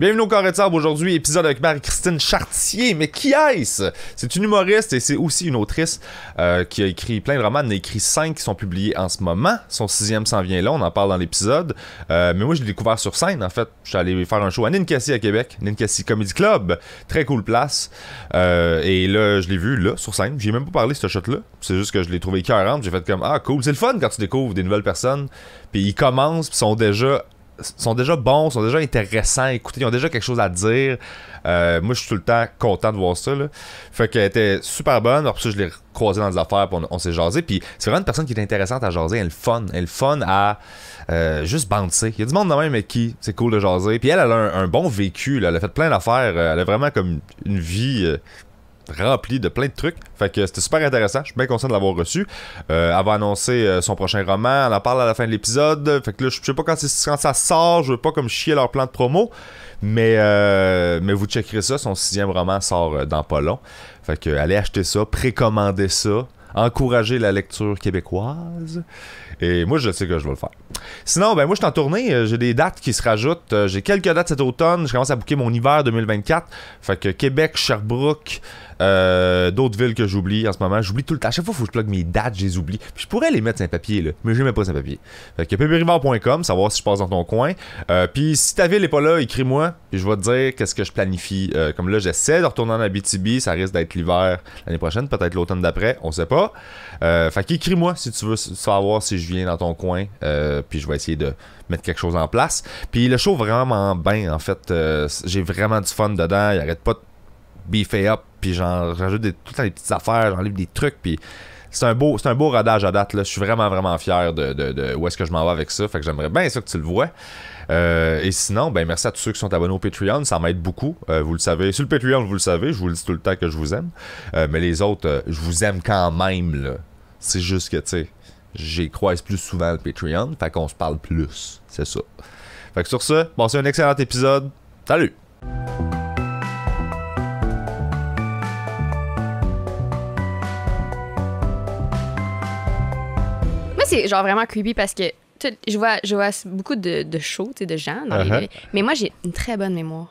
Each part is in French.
Bienvenue au Carré de Sable aujourd'hui, épisode avec Marie-Christine Chartier. Mais qui est-ce? C'est une humoriste et c'est aussi une autrice qui a écrit plein de romans. Elle en a écrit 5 qui sont publiés en ce moment. Son 6e s'en vient là, on en parle dans l'épisode. Mais moi, je l'ai découvert sur scène, en fait. Je suis allé faire un show à Nickossi à Québec, Nickossi Comedy Club. Très cool place. Et là, je l'ai vu là, sur scène. J'ai même pas parlé de ce shot-là. C'est juste que je l'ai trouvé écœurante. J'ai fait comme, ah, cool. C'est le fun quand tu découvres des nouvelles personnes. Puis ils commencent, puis sont déjà bons, sont déjà intéressants à écouter, ils ont déjà quelque chose à dire. Moi, je suis tout le temps content de voir ça, là. Fait qu'elle était super bonne. Alors, pour ça, je l'ai croisée dans des affaires, puis on s'est jasé. Puis c'est vraiment une personne qui est intéressante à jaser. Elle est fun. Elle est fun à juste bouncer. Il y a du monde de même, mais qui c'est cool de jaser. Puis elle a un bon vécu, là. Elle a fait plein d'affaires. Elle a vraiment comme une vie remplie de plein de trucs. Fait que c'était super intéressant. Je suis bien content de l'avoir reçu. Elle va annoncer son prochain roman. Elle en parle à la fin de l'épisode. Fait que là, je sais pas quand ça sort. Je veux pas comme chier leur plan de promo. Mais vous checkerez ça. Son 6e roman sort dans pas long. Fait que allez acheter ça. Précommandez ça. Encourager la lecture québécoise. Et moi, je sais que je vais le faire. Sinon, ben moi, je suis en tournée. J'ai des dates qui se rajoutent. J'ai quelques dates cet automne. Je commence à booker mon hiver 2024. Fait que Québec, Sherbrooke, d'autres villes que j'oublie en ce moment. J'oublie tout le temps. À chaque fois, il faut que je plug mes dates, je les oublie. Puis je pourrais les mettre sur un papier, là. Mais je les mets pas sur un papier. Fait que pbrivard.com, savoir si je passe dans ton coin. Puis si ta ville est pas là, écris-moi. Puis je vais te dire qu'est-ce que je planifie. Comme là, j'essaie de retourner en Abitibi. Ça risque d'être l'hiver l'année prochaine. Peut-être l'automne d'après. On sait pas. Fait qu'écris-moi si tu veux savoir si je viens dans ton coin, puis je vais essayer de mettre quelque chose en place. Puis le show vraiment bien, en fait, j'ai vraiment du fun dedans, il arrête pas de beefer up, puis j'en rajoute tout le temps des petites affaires, j'enlève des trucs, puis c'est un beau rodage à date, là. Je suis vraiment fier de où est-ce que je m'en vais avec ça, fait que j'aimerais bien ça que tu le vois. Et sinon, ben merci à tous ceux qui sont abonnés au Patreon, ça m'aide beaucoup, vous le savez. Sur le Patreon, vous le savez, je vous le dis tout le temps que je vous aime. Mais les autres, je vous aime quand même, là. C'est juste que, tu sais, j'y croise plus souvent le Patreon, fait qu'on se parle plus, c'est ça. Fait que sur ça, passez un excellent épisode. Salut! Moi, c'est genre vraiment creepy parce que je vois beaucoup de shows, de gens dans les... Mais moi, j'ai une très bonne mémoire.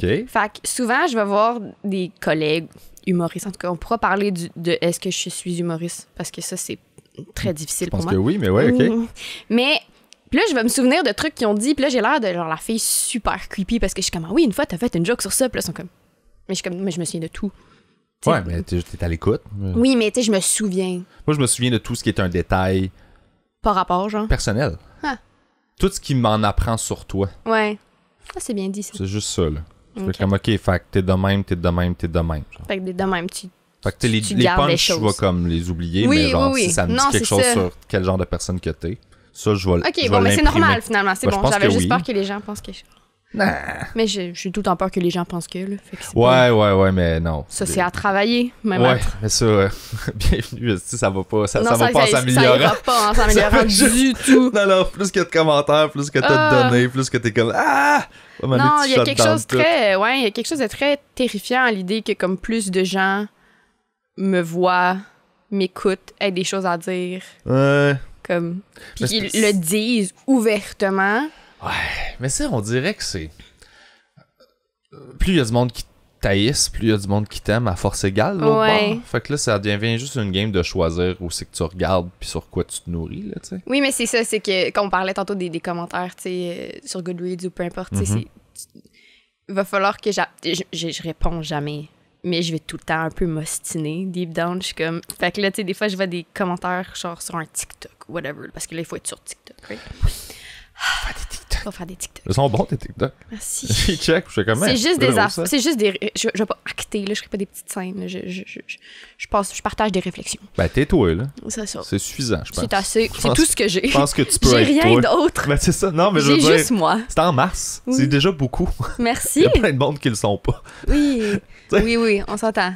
Okay. Fait que souvent, je vais voir des collègues humoristes. En tout cas, on pourra parler de est-ce que je suis humoriste, parce que ça, c'est très difficile pour moi. Je pense que oui, mais ouais, OK. Mais puis là, je vais me souvenir de trucs qu'ils ont dit. Puis là, j'ai l'air de genre la fille super creepy parce que je suis comme, ah oui, une fois, t'as fait une joke sur ça. Puis là, ils sont comme... Mais je me souviens de tout. T'sais, ouais, mais t'es à l'écoute. Oui, mais tu sais, je me souviens. Moi, je me souviens de tout ce qui est un détail... Par rapport, genre? Personnel. Ah. Tout ce qui m'en apprend sur toi. Ouais. Ça, c'est bien dit, ça. C'est juste ça, là. Okay. Fait comme, OK, fait que t'es de même. Genre. Fait que t'es de même, Fait que t'es les punchs, tu vas comme les oublier, oui, mais genre, oui. Si ça me dit quelque chose sur quel genre de personne que t'es, ça, je vais l'imprimer. OK, bon, mais c'est normal, finalement. C'est bon, j'avais juste peur que les gens pensent que je... Nah. Mais je suis tout en peur que les gens pensent que, là. Fait que ouais, mais non. Ça, c'est à travailler, même. Ouais, mais ça, bienvenue, ça va pas, ça va pas s'améliorer. Ça ira pas en s'améliorant du tout. Non, plus que de commentaires, plus que t'as de données, plus que t'es comme, ah! Non, il y a quelque chose il y a quelque chose de très terrifiant à l'idée que comme plus de gens me voient, m'écoutent, aient des choses à dire. Ouais. Comme, puis qu'ils le disent ouvertement. Ouais, mais ça, on dirait que c'est... Plus il y a du monde qui t'haïsse, plus il y a du monde qui t'aime à force égale, là, ouais. Fait que là, ça devient juste une game de choisir où c'est que tu regardes puis sur quoi tu te nourris, là, tu sais. Oui, mais c'est ça, c'est que, quand on parlait tantôt des commentaires, tu sais, sur Goodreads ou peu importe, il va falloir que je réponds jamais, mais je vais tout le temps un peu m'ostiner, deep down, je suis comme... Fait que là, tu sais, des fois, je vois des commentaires, genre, sur un TikTok, whatever, parce que là, il faut être sur TikTok, right? Faire des TikTok. Ils sont bons, tes TikTok. Merci. J'y check, je sais comment. C'est juste des affaires. C'est juste des... Je vais pas acter, là. Je ferai pas des petites scènes. Là. Je partage des réflexions. Ben, t'es toi, là. C'est ça. C'est suffisant, je pense. C'est assez. C'est tout ce que j'ai. Je pense que tu peux être. J'ai rien d'autre. Ben, c'est ça. Non, mais je veux dire, juste moi. C'est en mars. Oui. C'est déjà beaucoup. Merci. Il y a plein de monde qui le sont pas. Oui. oui, on s'entend.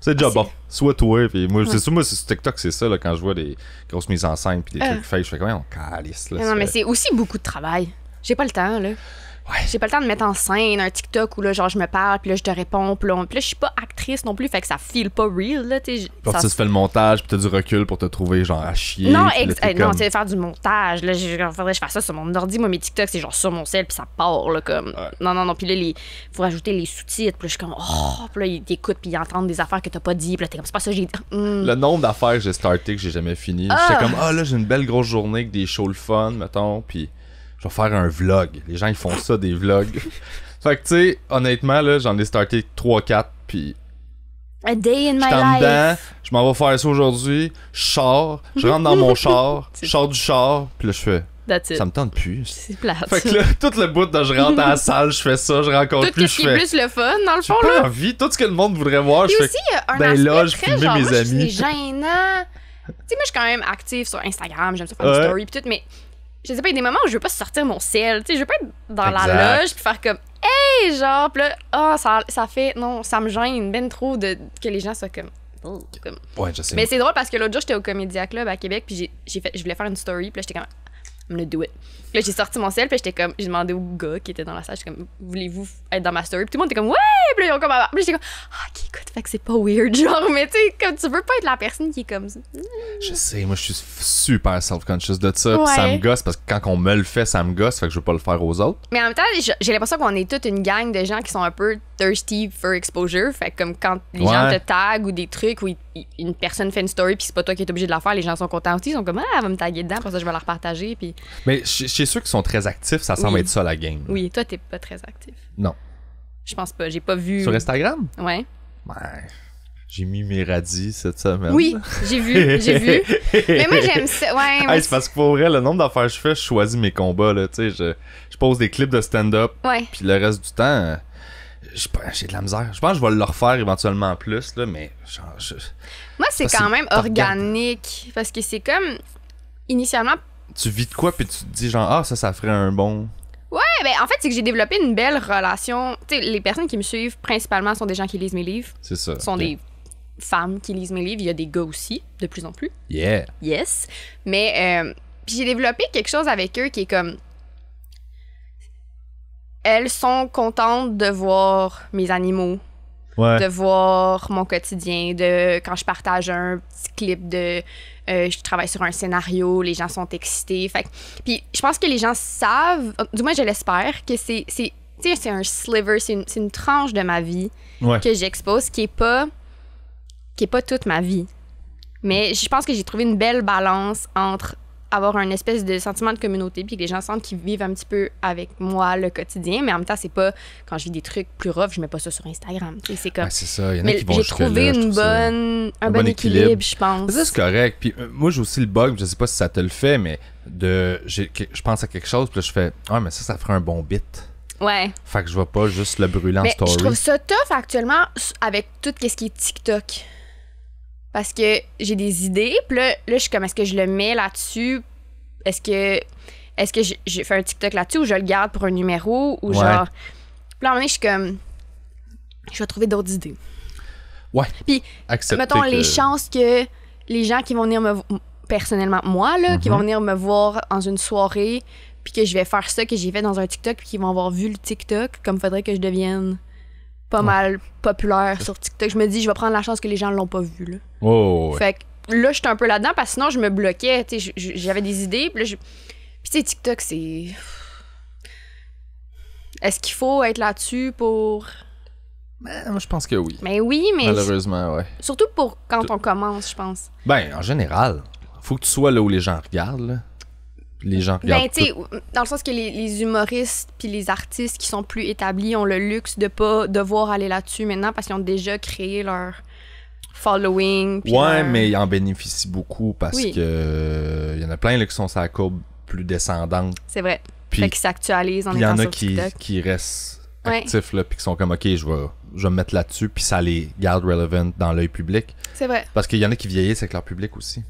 C'est déjà bon. Soit toi, puis moi, c'est sûr, moi, sur TikTok, c'est ça, là, quand je vois des grosses mises en scène, puis des trucs fake, je fais quand même, on calisse, là. Non, mais c'est aussi beaucoup de travail. J'ai pas le temps, là. Ouais. J'ai pas le temps de mettre en scène un TikTok où là, genre, je me parle, puis là, je te réponds, puis là, je suis pas actrice non plus, fait que ça feel pas real, là, tu sais. Parce que tu fais le montage, puis t'as du recul pour te trouver, genre, à chier. Non, tu sais, faire du montage, là, faudrait que je fasse ça sur mon ordi. Moi, mes TikToks, c'est genre sur mon cell, puis ça part, là, comme. Ouais. Non, non, non, puis là, faut rajouter les sous-titres, puis là, je suis comme, oh, puis là, ils t'écoutent, puis ils entendent des affaires que t'as pas dit, puis là, t'es comme, c'est pas ça, j'ai dit. Le nombre d'affaires que j'ai starté, que j'ai jamais fini. Ah. J'étais comme, ah, là, j'ai une belle grosse journée avec des shows le fun, mettons, puis. Je vais faire un vlog. Les gens, ils font ça, des vlogs. Fait que, tu sais, honnêtement, là, j'en ai starté 3-4, puis... A day in my life. Dedans, je m'en vais faire ça aujourd'hui. Je sors, je rentre dans mon char, je sors du char, puis là, je fais... Ça me tente plus. C'est plate. Fait que là, tout le bout de je rentre à la salle, je fais ça, je rencontre tout plus, je fais... Tout ce qui est plus le fun, dans le fond, là. J'ai pas envie. Tout ce que le monde voudrait voir, je fais... Aussi, dans les loges, filmer mes amis. C'est gênant. Tu sais, moi, je suis quand même active sur Instagram, j'aime ça faire des stories, puis tout, mais... Je sais pas, il y a des moments où je veux pas sortir mon ciel, tu sais, je veux pas être dans la loge puis faire comme « Hey! » genre, pis là, ah, ça fait, non, ça me gêne ben trop que les gens soient comme... Oh, comme. Ouais, je sais. Mais c'est drôle parce que l'autre jour, j'étais au Comédia Club à Québec puis je voulais faire une story, puis là, j'étais comme « I'm gonna do it ». Puis là, j'ai sorti mon ciel, puis j'étais comme... J'ai demandé au gars qui était dans la salle, j'étais comme « Voulez-vous être dans ma story? » Puis tout le monde était comme « Ouais! » Puis là, ils ont comme... Puis j'étais comme « Ah, qui écoute, fait que c'est pas weird, genre, mais tu sais, comme tu veux pas être la personne qui est comme ça. » Je sais, moi, je suis super self-conscious de ça, ouais. Puis ça me gosse, parce que quand on me le fait, ça me gosse, fait que je veux pas le faire aux autres. Mais en même temps, j'ai l'impression qu'on est toute une gang de gens qui sont un peu thirsty for exposure, fait que comme quand les gens te taguent ou des trucs où une personne fait une story puis c'est pas toi qui es obligé de la faire, les gens sont contents aussi, ils sont comme « Ah, elle va me taguer dedans, pour ça je vais la repartager. » Puis... Mais chez ceux qui sont très actifs, ça semble être ça la game. Oui, toi, t'es pas très actif. Non. Je pense pas, j'ai pas vu... Sur Instagram? Ouais. Ouais. J'ai mis mes radis cette semaine. Oui, j'ai vu. Mais moi, j'aime ça, ouais. Hey, c'est parce que pour vrai, le nombre d'affaires que je fais, je choisis mes combats, là, tu sais, je pose des clips de stand-up. Ouais. Puis le reste du temps... J'ai de la misère. Je pense que je vais le refaire éventuellement plus, là, mais... Genre, moi, c'est quand même organique, parce que c'est comme... Initialement... Tu vis de quoi, puis tu te dis genre « Ah, ça ferait un bon... » Ouais, ben en fait, c'est que j'ai développé une belle relation. Tu sais, les personnes qui me suivent, principalement, sont des gens qui lisent mes livres. C'est ça. Ce sont des femmes qui lisent mes livres. Il y a des gars aussi, de plus en plus. Yeah. Yes. Mais puis j'ai développé quelque chose avec eux qui est comme... Elles sont contentes de voir mes animaux, de voir mon quotidien, de quand je partage un petit clip de... je travaille sur un scénario, les gens sont excités. Fait. Puis je pense que les gens savent, du moins je l'espère, que c'est un sliver, c'est une tranche de ma vie que j'expose qui est pas toute ma vie. Mais je pense que j'ai trouvé une belle balance entre avoir un espèce de sentiment de communauté puis que les gens sentent qu'ils vivent un petit peu avec moi le quotidien, mais en même temps, c'est pas... Quand je vis des trucs plus rough, je mets pas ça sur Instagram. C'est comme... Ben, c'est ça, il y en a qui vont jusque là. J'ai trouvé un bon équilibre, je pense. C'est correct. Puis moi, j'ai aussi le bug, je sais pas si ça te le fait, mais je pense à quelque chose, puis là, je fais « Ah, mais ça ferait un bon bit. » Ouais. Fait que je vais pas juste le brûler en story. Je trouve ça tough actuellement avec tout ce qui est TikTok. Parce que j'ai des idées, puis là, je suis comme, est-ce que je le mets là-dessus? Est-ce que je fais un TikTok là-dessus ou je le garde pour un numéro? Ou genre... Puis là, à un moment donné, je suis comme, je vais trouver d'autres idées. Ouais. Puis, mettons, les chances que les gens qui vont venir me... Personnellement, moi, là, qui vont venir me voir dans une soirée, puis que je vais faire ça que j'ai fait dans un TikTok, puis qu'ils vont avoir vu le TikTok, comme faudrait que je devienne... pas mal populaire sur TikTok. Je me dis, je vais prendre la chance que les gens l'ont pas vu. Là. Oh, ouais. Fait que là, j'étais un peu là-dedans parce que sinon, je me bloquais. J'avais des idées. Puis, tu sais, TikTok, c'est... Est-ce qu'il faut être là-dessus pour... Ben, moi, je pense que oui. Ben oui, mais... Malheureusement, ouais. Surtout pour quand on commence, je pense. Ben, en général, faut que tu sois là où les gens regardent, là. Les gens ben, tu sais, dans le sens que les humoristes puis les artistes qui sont plus établis ont le luxe de pas devoir aller là-dessus maintenant parce qu'ils ont déjà créé leur following. Ouais, mais ils en bénéficient beaucoup parce que il y en a plein là, qui sont sur la courbe plus descendante. C'est vrai. Puis qui s'actualisent en étant sur TikTok. Il y en a qui restent actifs là, puis qui sont comme OK, je vais me mettre là-dessus, puis ça les garde relevant dans l'œil public. C'est vrai. Parce qu'il y en a qui vieillissent avec leur public aussi.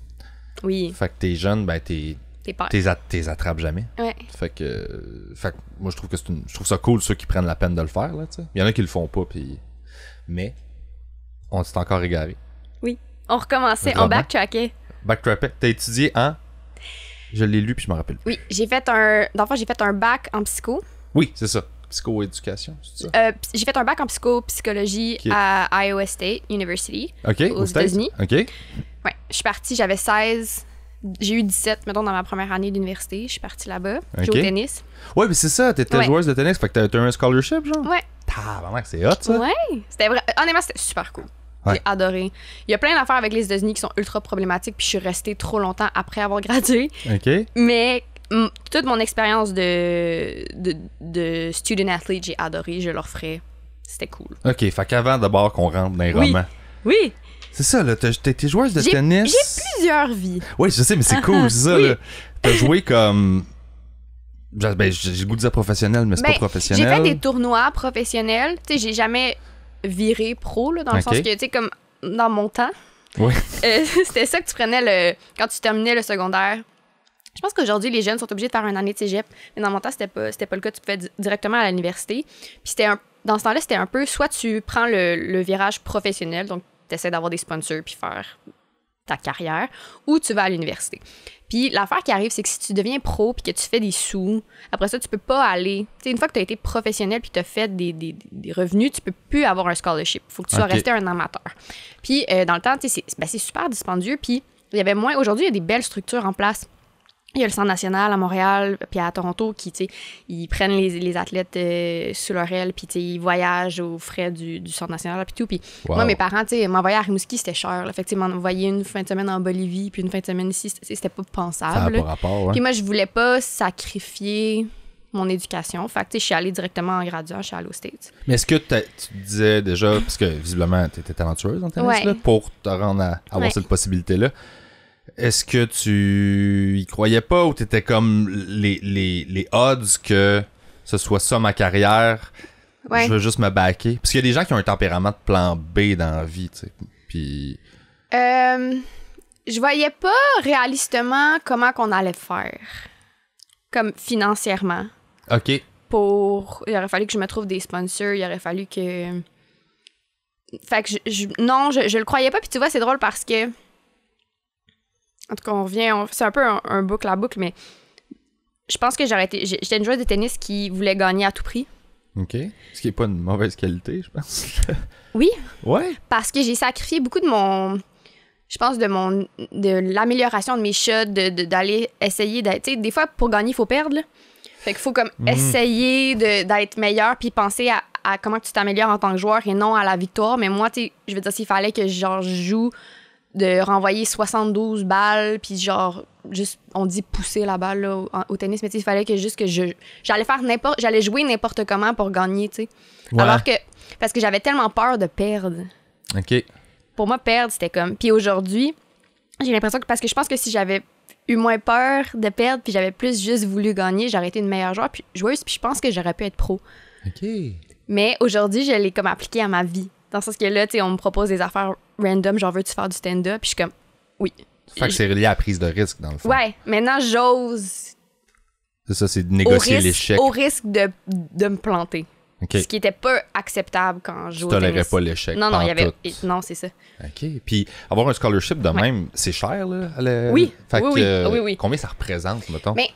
Oui. Fait que t'es jeune, ben t'es attrapes jamais. Ouais. Fait que moi, je trouve que je trouve ça cool, ceux qui prennent la peine de le faire. Là, il y en a qui le font pas, puis... Mais on s'est encore égaré. Oui, on recommençait, on backtrackait. Backtrackait. T'as étudié en... Je l'ai lu, puis je m'en rappelle plus. Oui, j'ai fait un bac en psycho. Oui, c'est ça. Psychoéducation, c'est ça? J'ai fait un bac en psychologie à Iowa State University, aux États-Unis. OK. Ouais, je suis partie, j'avais 16... J'ai eu 17, mettons, dans ma première année d'université. Je suis partie là-bas. Okay. J'ai au tennis. Ouais, mais c'est ça. T'étais joueuse de tennis. Fait que t'as eu un scholarship, genre? Ouais. C'est hot, ça. Ouais. C'était vrai. Honnêtement, c'était super cool. Ouais. J'ai adoré. Il y a plein d'affaires avec les États-Unis qui sont ultra problématiques. Puis je suis restée trop longtemps après avoir gradué. OK. Mais toute mon expérience de student-athlete, j'ai adoré. Je le referais. C'était cool. OK. Fait qu'avant, d'abord, qu'on rentre dans les romans. Oui. C'est ça, là. T'es joueuse de tennis. J'ai plusieurs vies. Oui, je sais, mais c'est cool, c'est ça. Oui. T'as joué comme... j'ai le goût de dire professionnel, mais c'est pas professionnel. J'ai fait des tournois professionnels. Tu sais, j'ai jamais viré pro, là, dans le sens que, tu sais, comme dans mon temps. Oui. C'était ça que tu prenais quand tu terminais le secondaire. Je pense qu'aujourd'hui, les jeunes sont obligés de faire une année de cégep. Mais dans mon temps, c'était pas le cas. Tu pouvais directement à l'université. Puis dans ce temps-là, c'était un peu... Soit tu prends le virage professionnel, donc t'essaies d'avoir des sponsors puis faire ta carrière, ou tu vas à l'université. Puis l'affaire qui arrive, c'est que si tu deviens pro puis que tu fais des sous, après ça, tu peux pas aller... Tu sais, une fois que tu as été professionnel puis que tu as fait des revenus, tu peux plus avoir un scholarship. Faut que tu sois resté un amateur. Puis dans le temps, tu sais, c'est super dispendieux. Puis il y avait moins... Aujourd'hui, il y a des belles structures en place. Il y a le Centre national à Montréal puis à Toronto qui, tu sais, ils prennent les athlètes sous leur aile puis, tu sais, ils voyagent aux frais du Centre national puis tout. Puis moi, mes parents, tu sais, m'envoyer à Rimouski, c'était cher. Fait que, tu sais, m'envoyer une fin de semaine en Bolivie puis une fin de semaine ici, c'était pas pensable. Ça a pas rapport, Puis moi, je voulais pas sacrifier mon éducation. Fait que, tu sais, je suis allée directement en graduant, je suis allée aux States. Mais est-ce que tu disais déjà, parce que visiblement, tu étais talentueuse en tennis, là, pour te rendre à avoir cette possibilité-là, est-ce que tu y croyais pas ou t'étais comme les odds que ce soit ça ma carrière, je veux juste me backer? Parce qu'il y a des gens qui ont un tempérament de plan B dans la vie, tu sais. Puis... je voyais pas réalistement comment qu'on allait faire, comme financièrement. OK. Il aurait fallu que je me trouve des sponsors, il aurait fallu que... Fait que je le croyais pas. Puis tu vois, c'est drôle parce que... En tout cas, on revient... C'est un peu un boucle à boucle, mais je pense que j'étais une joueuse de tennis qui voulait gagner à tout prix. OK. Ce qui n'est pas une mauvaise qualité, je pense. Oui. Ouais. Parce que j'ai sacrifié beaucoup de mon... Je pense de l'amélioration de mes shots, d'aller essayer... Tu sais, des fois, pour gagner, il faut perdre. Là. Fait qu'il faut comme essayer d'être meilleur puis penser à comment tu t'améliores en tant que joueur et non à la victoire. Mais moi, tu sais, je veux dire, s'il fallait que genre, je joue... de renvoyer 72 balles puis genre juste on dit pousser la balle là, au tennis, mais tu sais, il fallait que juste que j'allais jouer n'importe comment pour gagner, tu sais. Ouais. Alors que parce que j'avais tellement peur de perdre. OK. Pour moi, perdre, c'était comme... Puis aujourd'hui, j'ai l'impression que... Parce que je pense que si j'avais eu moins peur de perdre puis j'avais plus juste voulu gagner, j'aurais été une meilleure joueuse puis je pense que j'aurais pu être pro. OK. Mais aujourd'hui, je l'ai comme appliqué à ma vie. Dans le sens que là, tu sais, on me propose des affaires random, genre veux-tu faire du stand-up? Puis je suis comme, oui. Fait que c'est relié à la prise de risque, dans le fond. Ouais, maintenant j'ose. C'est ça, c'est de négocier l'échec. Au risque de me planter. Okay. Ce qui n'était pas acceptable quand je jouais au tennis. Tu tolérais pas l'échec. Non, il y avait. Non, c'est ça. OK. Puis avoir un scholarship de même, c'est cher, là? Oui. Fait que, combien ça représente, mettons? Mais,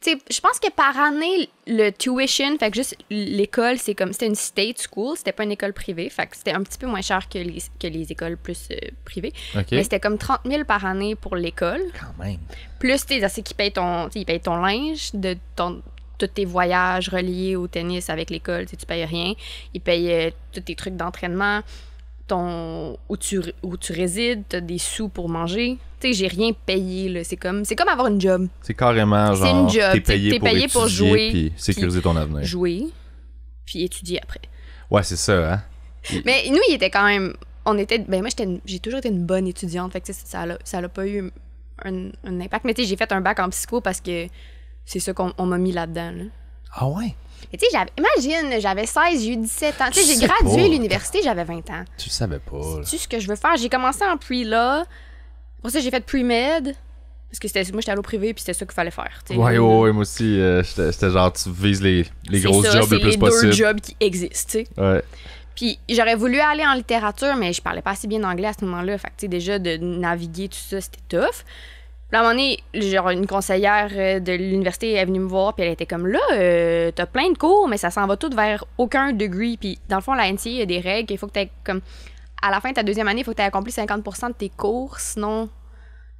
tu sais, je pense que par année, le tuition, fait que juste l'école, c'est comme... C'était une state school, c'était pas une école privée, fait que c'était un petit peu moins cher que les écoles plus privées. Okay. Mais c'était comme 30 000 par année pour l'école. Quand même. Plus, tu sais, qu'ils payent ton linge, tous tes voyages reliés au tennis avec l'école, tu payes rien. Ils payent tous tes trucs d'entraînement, où tu résides, t'as des sous pour manger. Tu sais, j'ai rien payé, là. C'est comme avoir une job. C'est carrément genre, t'es payé pour jouer, puis sécuriser ton avenir. Jouer, puis étudier après. Ouais, c'est ça, hein? Mais nous, il était quand même... moi, j'ai toujours été une bonne étudiante, fait que ça n'a pas eu un impact. Mais tu sais, j'ai fait un bac en psycho parce que c'est ça qu'on m'a mis là-dedans, là. Ah ouais? Mais tu sais, imagine, j'avais 16, j'ai eu 17 ans. Tu sais, j'ai gradué l'université, j'avais 20 ans. Tu savais pas. C'est-tu ce que je veux faire? J'ai commencé en pre-law. Pour ça, j'ai fait pre-med. Parce que moi, j'étais allé au privé, puis c'était ça qu'il fallait faire. T'sais. Ouais, moi aussi, j'étais genre, tu vises les grosses jobs le plus possible. C'est les deux jobs qui existent, tu sais. Ouais. Puis j'aurais voulu aller en littérature, mais je parlais pas assez bien anglais à ce moment-là. Fait que, tu sais, déjà, de naviguer, tout ça, c'était tough. Puis à un moment donné, genre, une conseillère de l'université est venue me voir, puis elle était comme, là, t'as plein de cours, mais ça s'en va tout vers aucun degré. Puis dans le fond, la NCI, il y a des règles, il faut que t'aies comme, à la fin de ta deuxième année, il faut que t'aies accompli 50% de tes cours, sinon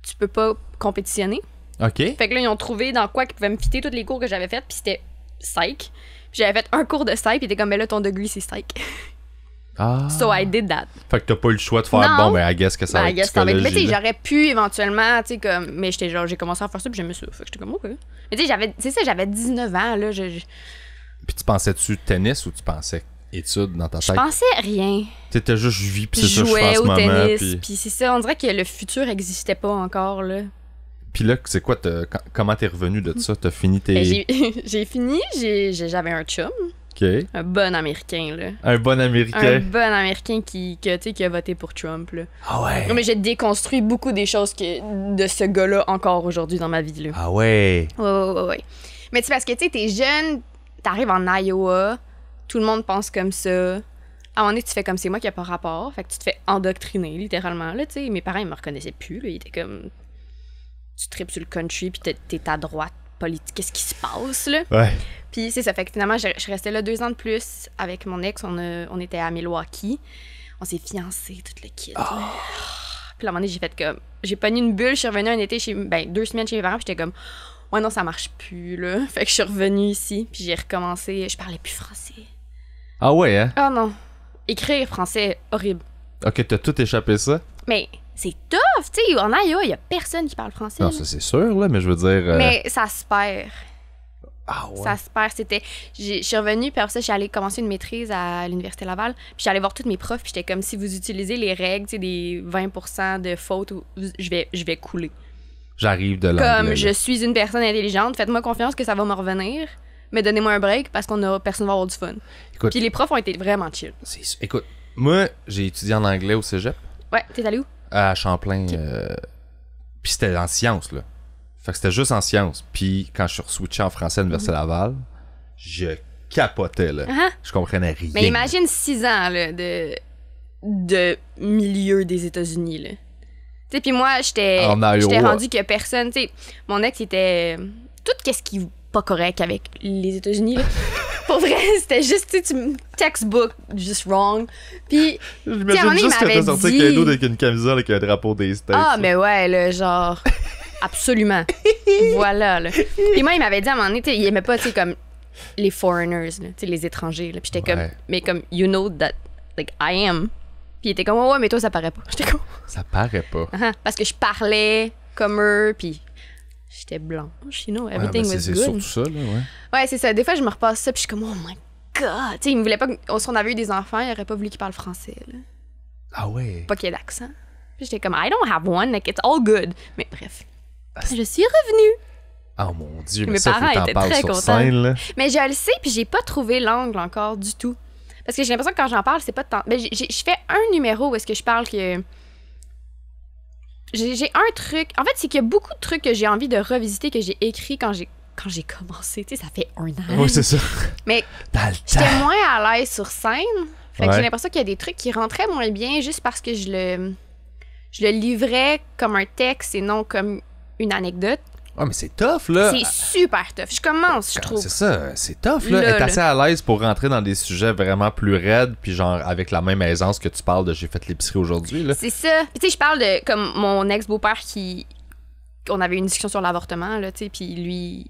tu peux pas compétitionner. OK. Fait que là, ils ont trouvé dans quoi qu'ils pouvaient me fitter tous les cours que j'avais faits, puis c'était psych. J'avais fait un cours de psych, puis t'es comme, mais là, ton degré, c'est psych. Ah. So I did that. Fait que t'as pas eu le choix de faire non. Bon, ben, I guess que ça va être psychologie. Mais tu sais, j'aurais pu éventuellement, tu sais, comme. Mais j'étais genre, j'ai commencé à faire ça, puis j'aimais ça. Fait que j'étais comme, OK. Mais tu sais, c'est ça, j'avais 19 ans, là. Puis tu pensais-tu tennis ou tu pensais études dans ta tête? Je pensais rien. Tu étais juste, je vis, puis c'est ça, je fais en ce moment. Je jouais au tennis, puis c'est ça. On dirait que le futur n'existait pas encore, là. Puis là, c'est quoi, comment t'es revenu de ça? T'as fini tes... J'ai fini, j'avais un chum. Okay. Un bon Américain, là. Un bon Américain. Un bon Américain qui a voté pour Trump, là. Ah ouais? Non, mais j'ai déconstruit beaucoup des choses de ce gars-là encore aujourd'hui dans ma vie, là. Ah ouais? Ouais. Mais tu sais, parce que, tu sais, t'es jeune, t'arrives en Iowa, tout le monde pense comme ça. À un moment donné, tu fais comme c'est moi qui a pas rapport, fait que tu te fais endoctriner, littéralement, là, tu sais. Mes parents, ils me reconnaissaient plus, là. Ils étaient comme... Tu tripes sur le country, puis t'es à droite politique. Qu'est-ce qui se passe, là? Ouais. Puis c'est ça. Fait que finalement, je restais là 2 ans de plus avec mon ex. On était à Milwaukee. On s'est fiancés, tout le kit. Oh. Puis à un moment donné, j'ai fait comme... J'ai pogné une bulle. Je suis revenue un été, 2 semaines chez mes parents. Puis j'étais comme... Ouais, non, ça marche plus, là. Fait que je suis revenue ici. Puis j'ai recommencé. Je parlais plus français. Ah ouais, hein? Ah non. Écrire français, horrible. OK, t'as tout échappé ça? Mais... C'est tough, tu sais. En Iowa, il y a personne qui parle français. Non, là. Ça, c'est sûr, là, mais je veux dire... Mais ça se perd. Ah ouais? Ça se perd. Je suis revenue, puis après ça, j'allais commencer une maîtrise à l'Université Laval. Puis j'allais voir toutes mes profs, puis j'étais comme, si vous utilisez les règles, tu sais, des 20% de fautes, je vais couler. J'arrive de l'anglais. Comme, je suis une personne intelligente, faites-moi confiance que ça va me revenir, mais donnez-moi un break, parce que personne va avoir du fun. Écoute, puis les profs ont été vraiment chill. Écoute, moi, j'ai étudié en anglais au cégep. Ouais, t'es allé où? À Champlain, okay. Puis c'était en sciences, là. Fait que c'était juste en sciences. Puis quand je suis re-switché en français à l'Université Laval, je capotais, là. Uh-huh. Je comprenais rien. Mais imagine 6 ans, là, de milieu des États-Unis, là. Tu sais, puis moi, j'étais rendu que personne, tu sais, mon ex, il était tout qu'est-ce qui est pas correct avec les États-Unis, là. Pour vrai, c'était juste, tu textbook, just wrong. Puis, j'imagine juste que t'es sorti avec un dos avec une camisole avec un drapeau des States. Ah, mais ouais, là, genre, absolument. Voilà, là. Puis moi, il m'avait dit à un moment donné, tu sais, il aimait pas, tu sais, comme les foreigners, tu sais, les étrangers, là. Puis j'étais comme, mais comme, you know that, like, I am. Puis il était comme, ouais, mais toi, ça paraît pas. J'étais comme... Ça paraît pas. Parce que je parlais comme eux, puis... J'étais blanche, you know, everything was good. C'est surtout ça, là, ouais. Ouais, c'est ça. Des fois, je me repasse ça, puis je suis comme, oh my god. Tu sais, ils me voulaient pas. Si on avait eu des enfants, ils auraient pas voulu qu'ils parlent français, là. Ah ouais. Pas qu'il y ait d'accent. Puis j'étais comme, I don't have one, like, it's all good. Mais bref. Je suis revenue. Oh mon dieu, mais mes parents étaient très contents. Mais je le sais, puis j'ai pas trouvé l'angle encore du tout. Parce que j'ai l'impression que quand j'en parle, c'est pas tant. Mais je fais un numéro où est-ce que je parle que. J'ai un truc... En fait, c'est qu'il y a beaucoup de trucs que j'ai envie de revisiter, que j'ai écrit quand j'ai commencé. Tu sais, ça fait un an. Oui, c'est ça. Mais j'étais moins à l'aise sur scène. Fait que j'ai l'impression qu'il y a des trucs qui rentraient moins bien juste parce que je le livrais comme un texte et non comme une anecdote. Ouais, mais c'est tough, là. C'est super tough. Je commence, je trouve. C'est ça, c'est tough, là. Être assez à l'aise pour rentrer dans des sujets vraiment plus raides, puis genre avec la même aisance que tu parles de j'ai fait l'épicerie aujourd'hui, là. C'est ça. Puis tu sais, je parle de comme mon ex-beau-père qui. On avait une discussion sur l'avortement, là, tu sais, puis lui,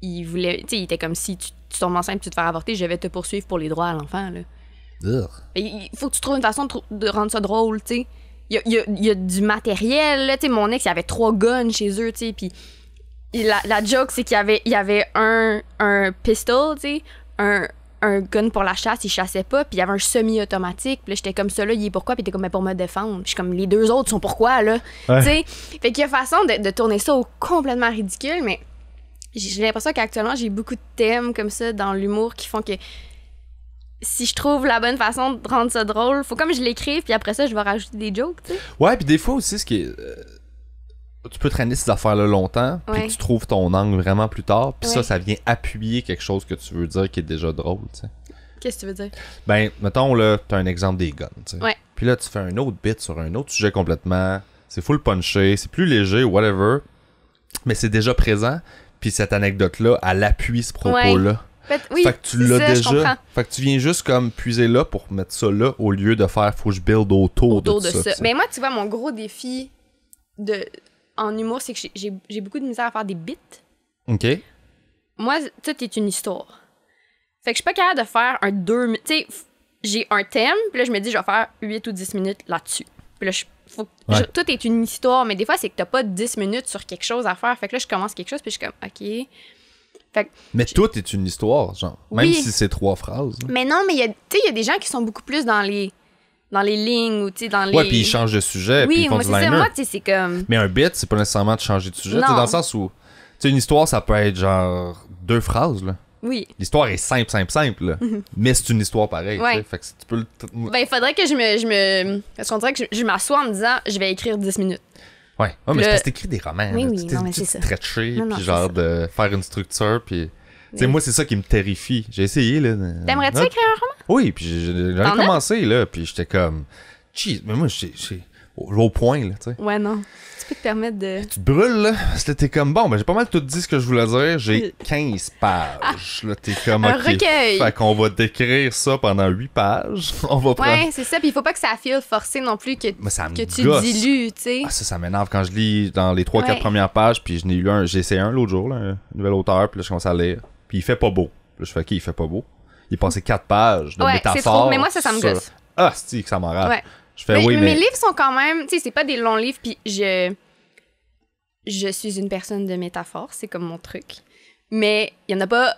il voulait. Tu sais, il était comme si tu tombes enceinte et tu te fais avorter, je vais te poursuivre pour les droits à l'enfant, là. Il faut que tu trouves une façon de rendre ça drôle, tu sais. Il y a du matériel, là. Tu sais, mon ex, il avait 3 guns chez eux, tu sais, puis. La joke, c'est qu'il y avait un pistol, tu sais, un gun pour la chasse, il chassait pas, puis il y avait un semi-automatique, puis là, j'étais comme, ça là, il est pourquoi, puis t'es comme, mais pour me défendre. Puis je suis comme, les 2 autres sont pourquoi, là, ouais. Tu sais. Fait qu'il y a façon de tourner ça au complètement ridicule, mais j'ai l'impression qu'actuellement, j'ai beaucoup de thèmes comme ça dans l'humour qui font que si je trouve la bonne façon de rendre ça drôle, faut comme je l'écris, puis après ça, je vais rajouter des jokes, tu sais. Ouais, puis des fois aussi, ce qui est... Tu peux traîner ces affaires-là longtemps, puis tu trouves ton angle vraiment plus tard, puis ça vient appuyer quelque chose que tu veux dire qui est déjà drôle, tu sais. Qu'est-ce que tu veux dire? Ben, mettons, là, t'as un exemple des guns, tu sais. Ouais. Puis là, tu fais un autre bit sur un autre sujet complètement, c'est full punché, c'est plus léger, whatever, mais c'est déjà présent. Puis cette anecdote-là, elle appuie ce propos-là. Ouais. Oui, fait que tu l'as ça, déjà. Fait que tu viens juste comme puiser là pour mettre ça là au lieu de faire faut que je build autour de ça. Mais moi, tu vois, mon gros défi en humour, c'est que j'ai beaucoup de misère à faire des bits. OK. Moi, tout est une histoire. Fait que je suis pas capable de faire un 2 minutes. Tu sais, j'ai un thème, puis là, je me dis, je vais faire 8 ou 10 minutes là-dessus. Puis là, tout est une histoire, mais des fois, c'est que t'as pas 10 minutes sur quelque chose à faire. Fait que là, je commence quelque chose, puis je suis comme, OK. Fait que tout est une histoire, genre. Même si c'est 3 phrases. Là. Mais non, mais il y a des gens qui sont beaucoup plus dans les lignes ou tu sais dans les. Ouais, puis ils changent de sujet. Oui, puis ils font moi c'est comme. Mais un bit, c'est pas nécessairement de changer de sujet. Dans le sens où tu sais une histoire, ça peut être genre 2 phrases là. Oui. L'histoire est simple, là. Mm-hmm. Mais c'est une histoire pareille. Ouais. Fait que si tu peux il faudrait que je me parce qu'on dirait que je m'assois en me disant je vais écrire 10 minutes. Ouais, mais c'est parce que t'écris des romans. Oui, oui, tu t'es stretché, puis genre de faire une structure, puis... Tu sais, moi, c'est ça qui me terrifie. J'ai essayé, là... T'aimerais-tu écrire un roman? Oui, puis j'avais commencé, là, puis j'étais comme... Jeez, mais moi, j'ai au point, là, tu sais. Ouais, non. Tu peux te permettre de... Tu te brûles, là, parce que t'es comme, bon, ben j'ai pas mal tout dit ce que je voulais dire, j'ai 15 pages, là, t'es comme... Un recueil! Fait qu'on va décrire ça pendant 8 pages, on va prendre... Ouais, c'est ça, pis il faut pas que ça file forcé non plus, que tu dilues, tu sais. Ah, ça m'énerve quand je lis dans les 3-4 premières pages, pis j'ai essayé un l'autre jour, là, un nouvel auteur, pis là, je commence à lire, pis il fait pas beau. Là, je fais, OK, il fait pas beau. Il passait 4 pages de métaphores. Ouais, c'est trop, mais moi, ça me gosse. Ah, c'est que ça m'enrage. Ouais. Je fais, mes livres sont quand même... Tu sais, c'est pas des longs livres, puis je suis une personne de métaphore, c'est comme mon truc. Mais il y en a pas...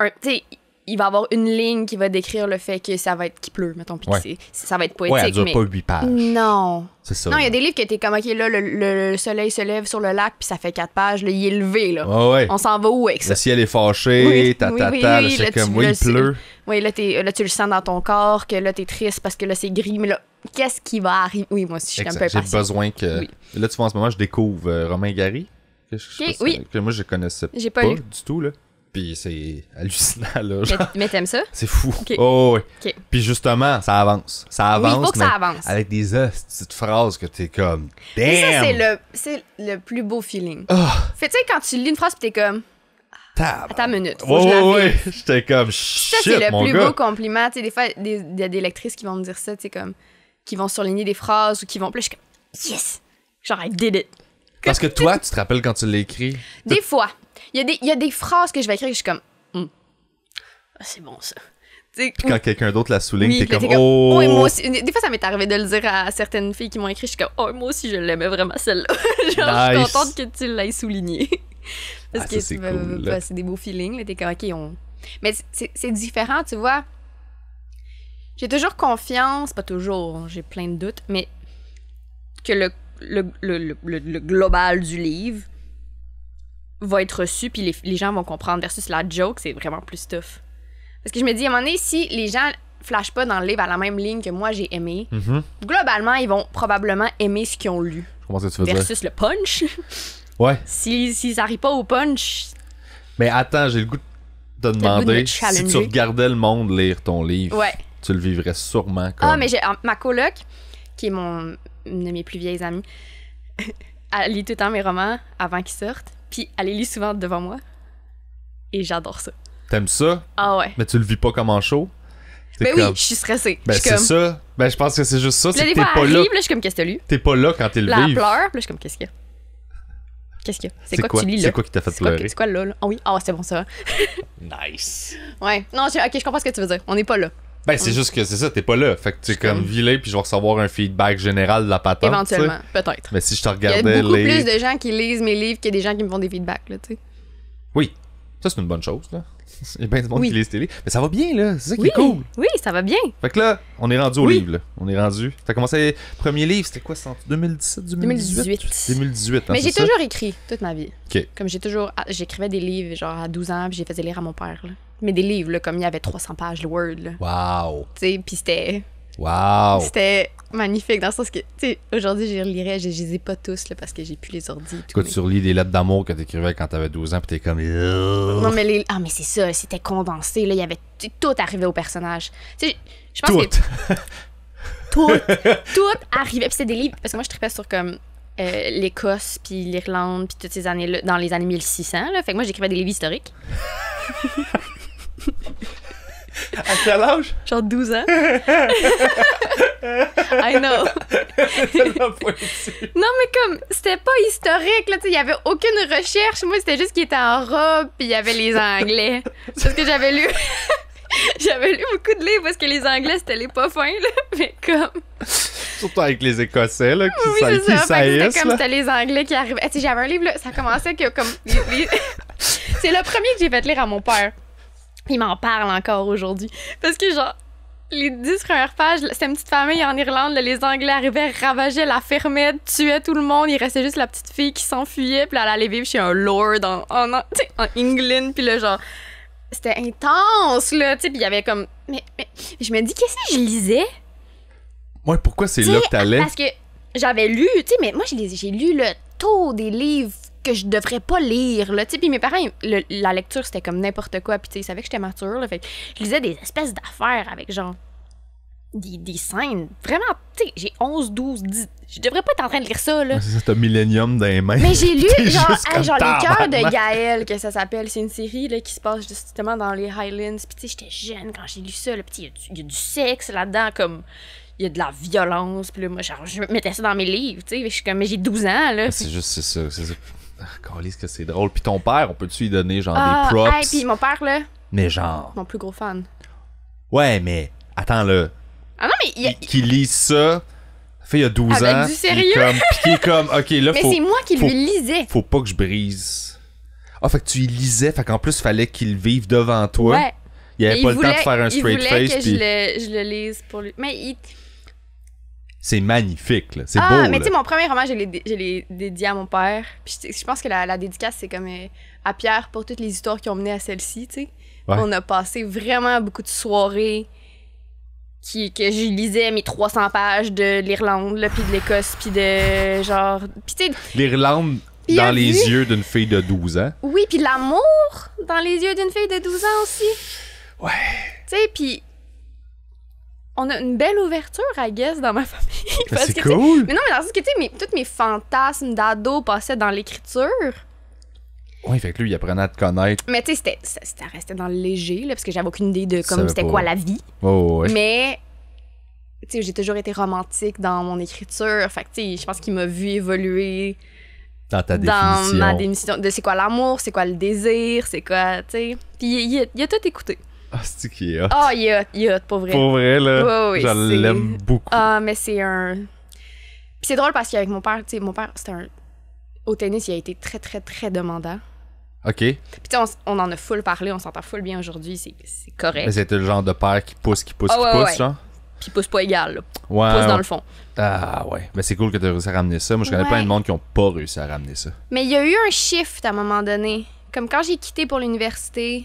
Tu sais, il va y avoir une ligne qui va décrire le fait que ça va être... qu'il pleut, mettons, puis ça va être poétique. Ouais, elle dure pas 8 pages. Non. C'est ça. Non, il y a des livres que t'es comme, OK, là, le soleil se lève sur le lac, puis ça fait 4 pages, là, il est levé, là. Oh, ouais. On s'en va où avec ça? Le ciel est fâché, là, c'est comme, il pleut. Oui, là, tu le sens dans ton corps, que là, t'es triste parce que là, c'est gris, mais là... Qu'est-ce qui va arriver? Oui, moi aussi, je suis un peu impatiente. J'ai besoin que... Oui. Là, tu vois, en ce moment, je découvre Romain Gary. Que moi, je connaissais pas du tout, là. Puis c'est hallucinant, là. Mais t'aimes ça? C'est fou. Okay. Oh, oui. Okay. Puis justement, ça avance. Ça avance, oui, il faut que ça avance. Avec des petites phrases que t'es comme... Damn! Et ça, c'est le plus beau feeling. Oh. Fait, tu sais, quand tu lis une phrase, pis t'es comme... Attends une minute. Oui. J'étais comme... Shit, ça, c'est le plus beau compliment. Tu sais, des fois, il y a des lectrices qui vont me dire ça, tu sais, comme... qui vont surligner des phrases ou qui vont... Puis là, je suis comme, yes! Genre, I did it! Parce que toi, tu te rappelles quand tu l'as écrit? Des fois. Il y a des phrases que je vais écrire que je suis comme, c'est bon, ça. Puis quand quelqu'un d'autre la souligne, t'es comme, oh! Oui, moi aussi. Des fois, ça m'est arrivé de le dire à certaines filles qui m'ont écrit, je suis comme, oh, moi aussi, je l'aimais vraiment, celle-là. Genre, nice. Je suis contente que tu l'aies soulignée. Parce que c'est cool, là. C'est des beaux feelings, là. T'es comme, OK, Mais c'est différent, tu vois... J'ai toujours confiance, pas toujours, j'ai plein de doutes, mais que le global du livre va être reçu puis les gens vont comprendre versus la joke, c'est vraiment plus tough. Parce que je me dis, à un moment donné, si les gens flashent pas dans le livre à la même ligne que moi j'ai aimé, globalement, ils vont probablement aimer ce qu'ils ont lu. Comment ça, tu veux versus dire? Le punch. Ouais. S'ils arrivent pas au punch... Mais attends, j'ai le goût de demander si tu regardais le monde lire ton livre. Ouais. Tu le vivrais sûrement comme... Ah, mais ma coloc, qui est une de mes plus vieilles amies, elle lit tout le temps mes romans avant qu'ils sortent, puis elle les lit souvent devant moi, et j'adore ça. T'aimes ça? Ah ouais. Mais tu le vis pas comme en show? Ben comme... oui, je suis stressée. Ben c'est comme... ça. Ben je pense que c'est juste ça, c'est que t'es pas là. Puis là, je suis comme, qu'est-ce que t'as lu? T'es pas là quand t'es le livre. Là, elle pleure, puis là, je suis comme, qu'est-ce qu'il y a? C'est quoi que tu lis là? C'est quoi qui t'a fait pleurer? C'est quoi là? Ah oui, ah c'est bon ça. Nice. Ouais. Non, OK, je comprends ce que tu veux dire. On n'est pas là. Ben, c'est juste que c'est ça, t'es pas là. Fait que tu es comme vilé, puis je vais recevoir un feedback général de la patente. Éventuellement, peut-être. Mais si je te regardais. Il y a beaucoup plus de gens qui lisent mes livres que des gens qui me font des feedbacks, là, tu sais. Oui. Ça, c'est une bonne chose, là. Il y a bien du monde qui lise tes livres. Mais ça va bien, là. C'est ça qui est cool. Oui, ça va bien. Fait que là, on est rendu au livre, là. On est rendu. T'as commencé. Premier livre, c'était quoi, c'est en 2017, 2018? 2018. Mais j'ai toujours écrit toute ma vie. OK. Comme j'écrivais des livres, genre à 12 ans, puis j'ai faisais lire à mon père, là. Mais des livres, là, comme il y avait 300 pages le Word. Là. Wow! Tu sais, puis c'était... Wow! C'était magnifique, dans le sens que, tu sais, aujourd'hui, je relirais, je les ai pas tous, là, parce que j'ai plus les ordi. Quoi, tu relis des lettres d'amour que t'écrivais quand t'avais 12 ans, pis t'es comme... Non, mais mais c'est ça, c'était condensé, là, il y avait... Tout arrivait au personnage. Tu sais, je pense que... Tout! Tout arrivait, pis c'était des livres, parce que moi, je tripais sur, comme... l'Écosse, puis l'Irlande, puis toutes ces années-là, dans les années 1600. Là. Fait que moi, j'écrivais des livres historiques. À quel âge? Genre 12 ans. I know. Non, mais comme, c'était pas historique, là, tu sais, il y avait aucune recherche. Moi, c'était juste qu'il était en robe, puis il y avait les Anglais. Parce que j'avais lu... J'avais lu beaucoup de livres parce que les Anglais, c'était les pas fins, là, mais comme... Surtout avec les Écossais, là, qui oui, saillissent, là. C'était comme, c'était les Anglais qui arrivaient. Tu sais, j'avais un livre, là, ça commençait que comme... C'est le premier que j'ai fait lire à mon père. Il m'en parle encore aujourd'hui. Parce que, genre, les 10 premières pages, c'était une petite famille en Irlande, là, les Anglais arrivaient, ravageaient la fermette, tuaient tout le monde, il restait juste la petite fille qui s'enfuyait, puis elle allait vivre chez un lord en England, puis là, genre... C'était intense, là, tu sais, puis il y avait comme... Mais je me dis, qu'est-ce que je lisais? Ouais, pourquoi c'est t'sais, là que t'allais? Parce que j'avais lu, tu sais, mais moi, j'ai lu le taux des livres que je devrais pas lire, là, tu sais, puis mes parents, la lecture, c'était comme n'importe quoi, puis tu sais, ils savaient que j'étais mature, là, fait que je lisais des espèces d'affaires avec, genre, des scènes, vraiment, tu sais, j'ai 11, 12, 10... Je devrais pas être en train de lire ça, là. C'est ça, t'as Millennium dans les mains. Mais j'ai lu, genre Les Cœurs de Gaël, que ça s'appelle. C'est une série là, qui se passe justement dans les Highlands. Puis, tu sais, j'étais jeune quand j'ai lu ça. Puis, il y a du sexe là-dedans, comme il y a de la violence. Puis, là, moi, genre, je mettais ça dans mes livres, tu sais. Je suis comme, mais j'ai 12 ans, là. C'est juste, c'est ça. C'est ça. Calisse que c'est drôle. Puis, ton père, on peut-tu lui donner, genre, des props? Ouais, puis mon père, là. Mais, genre. Mon plus gros fan. Ouais, mais, attends, là. Ah non, mais. Qui lit ça. Fait il y a 12 avec ans, du sérieux? Qui est comme, ok, là, mais c'est moi qui lui lisais. Faut pas que je brise. Ah, fait que tu y lisais, fait qu'en plus, fallait qu'il vive devant toi. Ouais. Il avait pas le temps de faire un straight face. Que je le lise pour lui. Mais il... C'est magnifique, là. C'est beau, mais tu sais, mon premier roman, je l'ai dédié à mon père. Puis je pense que la dédicace, c'est comme à Pierre pour toutes les histoires qui ont mené à celle-ci, tu sais. Ouais. On a passé vraiment beaucoup de soirées... que je lisais mes 300 pages de l'Irlande, puis de l'Écosse, puis de genre... L'Irlande dans les yeux d'une fille de 12 ans. Oui, puis l'amour dans les yeux d'une fille de 12 ans aussi. Ouais. Tu sais, puis on a une belle ouverture, I guess, dans ma famille. Parce c'est que, cool. Mais non, mais dans le sens que, tu sais, tous mes fantasmes d'ado passaient dans l'écriture. Oui, fait que lui, il apprenait à te connaître. Mais tu sais, ça restait dans le léger, là, parce que j'avais aucune idée de comme c'était quoi la vie. Oh, ouais. Mais, tu sais, j'ai toujours été romantique dans mon écriture. Fait que, tu sais, je pense qu'il m'a vu évoluer. Dans ta définition. Dans ma définition de c'est quoi l'amour, c'est quoi le désir, c'est quoi, tu sais. Puis il a tout écouté. Ah, c'est-tu qui est hot? Ah, il est hot, pour vrai. Pour vrai, là. Ouais, je l'aime beaucoup. Ah, mais c'est un... Puis c'est drôle parce qu'avec mon père, tu sais, mon père, c'était un... Au tennis, il a été très, très, très demandant. OK. Puis tu sais, on en a full parlé, on s'entend full bien aujourd'hui, c'est correct. Mais c'était le genre de père qui pousse, genre? Puis pousse pas égal, là. Ouais. Pousse dans le fond. Ah ouais. Mais c'est cool que t'as réussi à ramener ça. Moi, je connais plein de monde qui ont pas réussi à ramener ça. Mais il y a eu un shift à un moment donné. Comme quand j'ai quitté pour l'université,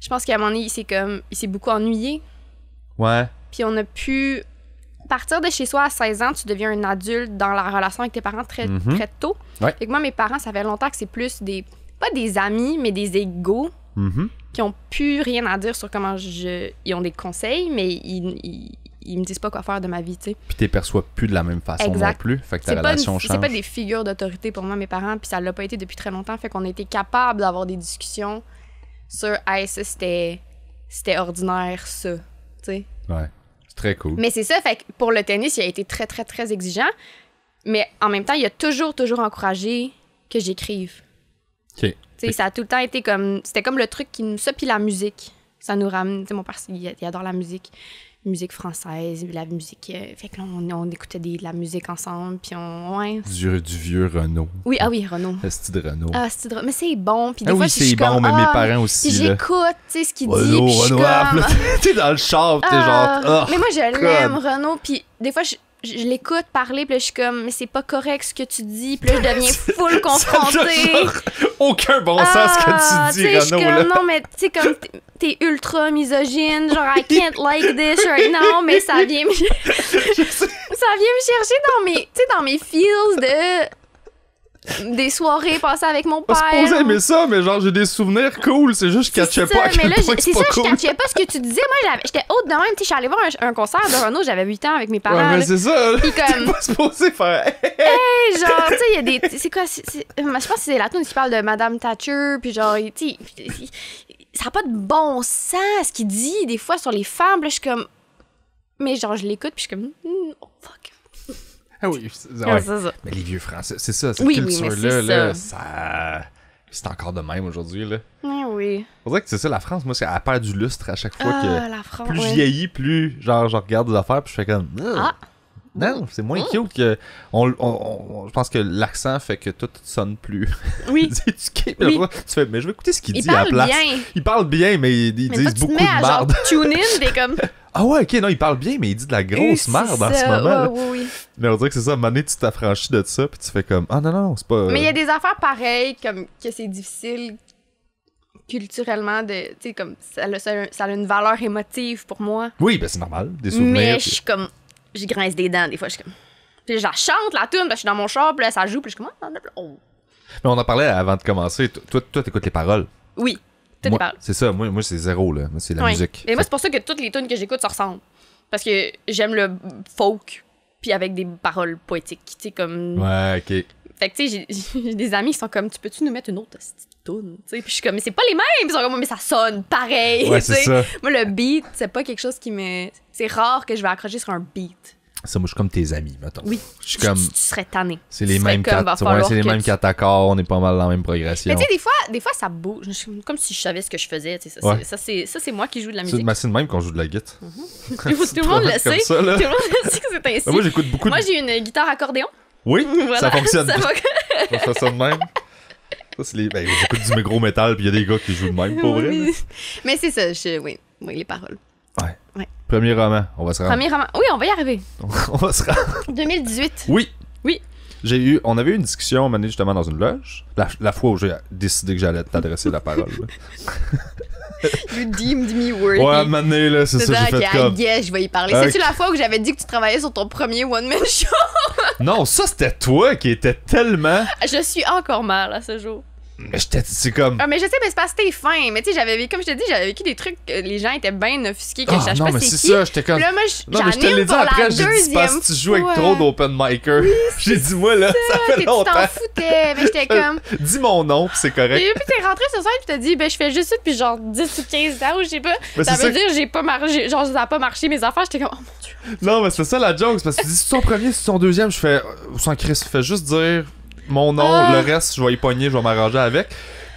je pense qu'à un moment donné, il s'est beaucoup ennuyé. Ouais. Puis on a pu... Partir de chez soi à 16 ans, tu deviens un adulte dans la relation avec tes parents très, très tôt. Ouais. Fait que moi, mes parents, ça fait longtemps que c'est plus des... Pas des amis, mais des égaux qui ont plus rien à dire sur comment je... Ils ont des conseils, mais ils me disent pas quoi faire de ma vie, tu sais. Puis t'es perçois plus de la même façon non plus. Fait que ta relation change. C'est pas des figures d'autorité pour moi, mes parents, puis ça l'a pas été depuis très longtemps. Fait qu'on a été capable d'avoir des discussions sur « Hey, ça, c'était ordinaire, ça. » Tu sais. Ouais. Très cool. Mais c'est ça, fait que pour le tennis, il a été très, très, très exigeant. Mais en même temps, il a toujours, toujours encouragé que j'écrive. OK. Tu sais, ça a tout le temps été comme... C'était comme le truc qui nous... Ça, puis la musique, ça nous ramène... Tu sais, mon père, il adore la musique française, la musique... Fait que là, on écoutait de la musique ensemble, puis on... Ouais. Du vieux Renaud. Oui, ah oui, Renaud. Asti de Renaud. Ah, Asti de Renaud. Mais c'est bon, puis des fois, c'est bon, comme, mais mes parents aussi, j'écoute, tu sais, ce qu'il dit, puis je suis comme... T'es dans le char, t'es genre... Oh, mais moi, je l'aime, Renaud, puis des fois, je l'écoute parler, puis là, je suis comme, mais c'est pas correct ce que tu dis, puis là, je deviens full confrontée. Aucun bon sens ce que tu dis, Renaud, là. Non, mais tu sais, comme... T'es ultra misogyne, genre I can't like this right now, mais ça vient me chercher dans mes feels de des soirées passées avec mon père. Je suis supposé aimer ça, mais genre, j'ai des souvenirs cool. C'est juste que je catchais pas à quel point c'est pas cool. Je catchais pas ce que tu disais. Moi, j'étais haute de même. Je suis allée voir un concert de Renaud, j'avais 8 ans avec mes parents. Ouais, mais c'est ça. Puis comme... t'es pas supposé faire... hey, genre, tu sais, il y a des... C'est quoi? Je pense que c'est la tune qui parle de Madame Thatcher, puis genre, tu sais... Ça n'a pas de bon sens, ce qu'il dit, des fois, sur les femmes. Là, je suis comme... Mais genre, je l'écoute, puis je suis comme... oh, fuck. Ah oui, ouais. Ça. Mais les vieux français, c'est ça, cette culture-là, là, ça... C'est encore de même aujourd'hui, là. Oui, oui. On dirait que c'est ça, la France, moi, elle perd du lustre à chaque fois que... la France, plus je vieillis, plus, genre, je regarde des affaires, puis je fais comme... Non, c'est moins cute que... je pense que l'accent fait que tout sonne plus... Oui. éduqué, mais oui. Tu fais, mais je vais écouter ce qu'il dit à la place. Il parle bien, mais ils disent beaucoup de merde. Tune-in, t'es comme... ah ouais, ok, non, il parle bien, mais il dit de la grosse merde en ce moment. Ouais, oui. Mais on dirait que c'est ça, à un moment donné, tu t'affranchis de ça, puis tu fais comme, ah non, non, c'est pas... Mais il y a des affaires pareilles, comme que c'est difficile culturellement, tu sais, comme ça a une valeur émotive pour moi. Oui, ben c'est normal, des souvenirs. Mais je suis comme, je grince des dents, des fois, je suis comme... Puis je la chante, la tune, je suis dans mon char, puis là, ça joue, puis je suis comme... oh. Mais on en parlait avant de commencer, toi, t'écoutes les paroles. Oui. C'est ça, moi c'est zéro, là. C'est la musique. Mais moi, c'est pour ça que toutes les tunes que j'écoute se ressemblent. Parce que j'aime le folk, puis avec des paroles poétiques, tu sais, comme... Ouais, ok. Fait que, tu sais, j'ai des amis qui sont comme, tu peux-tu nous mettre une autre tune, tu sais? Puis je suis comme, mais c'est pas les mêmes! Ils sont comme, mais ça sonne pareil, ouais, tu sais. Moi, le beat, c'est pas quelque chose qui me... C'est rare que je vais accrocher sur un beat. Ça, moi, je suis comme tes amis, mettons. Oui. Je suis comme... Tu serais tanné. C'est les mêmes quatre accords, on est pas mal dans la même progression. Mais tu sais, des fois, ça bouge. Comme si je savais ce que je faisais. Ça, c'est moi qui joue de la musique. C'est de même qu'on joue de la guitare. Tout le monde le sait. Tout le monde sait que c'est ainsi. Moi, j'écoute beaucoup. Moi, j'ai une guitare accordéon. Oui, ça fonctionne. Ça fonctionne même. J'écoute du gros métal, puis il y a des gars qui jouent de même, pour vrai. Mais c'est ça, oui, les paroles. Ouais. Premier roman, on va se rendre. Premier roman, oui, on va y arriver. on va se rendre. 2018. Oui. On avait eu une discussion, menée justement dans une loge, la fois où j'ai décidé que j'allais t'adresser la parole. You deemed me worthy. Ouais, menée, là, c'est ça, j'ai fait comme... yeah, je vais y parler. C'est-tu la fois où j'avais dit que tu travaillais sur ton premier one-man show? Non, ça, c'était toi qui étais tellement... Je suis encore mal à ce jour. Mais c'est comme... Ah, mais je sais, mais c'est parce que t'es fin. Mais tu sais, comme je te dis, j'avais vécu des trucs, les gens étaient bien offusqués que je cherchais pas c'est qui. Non, mais c'est ça, j'étais comme... Là, moi, je te l'ai dit après, j'ai dit, parce que tu joues avec trop d'open micers. J'ai dit, moi, là, ça fait longtemps. Tu t'en foutais, mais j'étais comme... Dis mon nom, puis c'est correct. Et puis t'es rentré sur scène, puis t'as dit, ben, je fais juste ça, puis genre 10 ou 15 ans, ou je sais pas. Ça veut dire, j'ai pas marché, genre, ça a pas marché, mes affaires, j'étais comme, oh mon Dieu. Non, mais c'est ça la joke, parce que tu dis, si ton premier, si ton deuxième, je fais, sans Christ, fais juste dire mon nom, le reste, je vais y pogner, je vais m'arranger avec.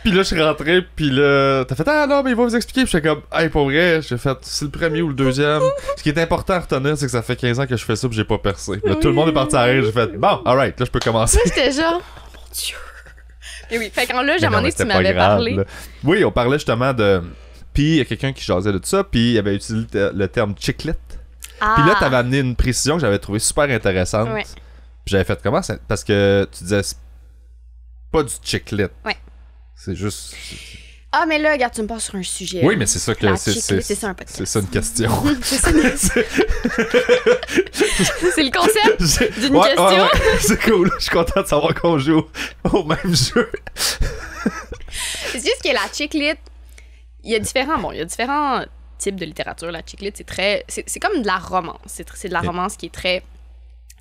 Puis là, je suis rentré, puis là, t'as fait, ah non, mais il va vous expliquer. Puis j'étais comme, hey, pour vrai, j'ai fait, c'est le premier ou le deuxième. Ce qui est important à retenir, c'est que ça fait 15 ans que je fais ça, puis j'ai pas percé. Là, tout le monde est parti à rire, j'ai fait, bon, alright, là, je peux commencer. Moi, j'étais genre, oh mon Dieu. Et oui, fait qu'en là, j'ai demandé si tu m'avais parlé. Là. Oui, on parlait justement de. Puis il y a quelqu'un qui jasait de ça, puis il avait utilisé le terme chiclette. Ah. Puis là, t'avais amené une précision que j'avais trouvée super intéressante. Ouais. J'avais fait comment? Parce que tu disais, c'est pas du chiclet. Ouais. C'est juste... Ah, mais là, regarde, tu me passes sur un sujet. Oui, mais c'est ça que... C'est ça un podcast. C'est ça une question. C'est le concept d'une question. Ouais, ouais. C'est cool. Je suis content de savoir qu'on joue au même jeu. C'est juste que la chiclet, il y a différents types de littérature. La chiclet, c'est très... C'est comme de la romance. C'est de la romance qui est très...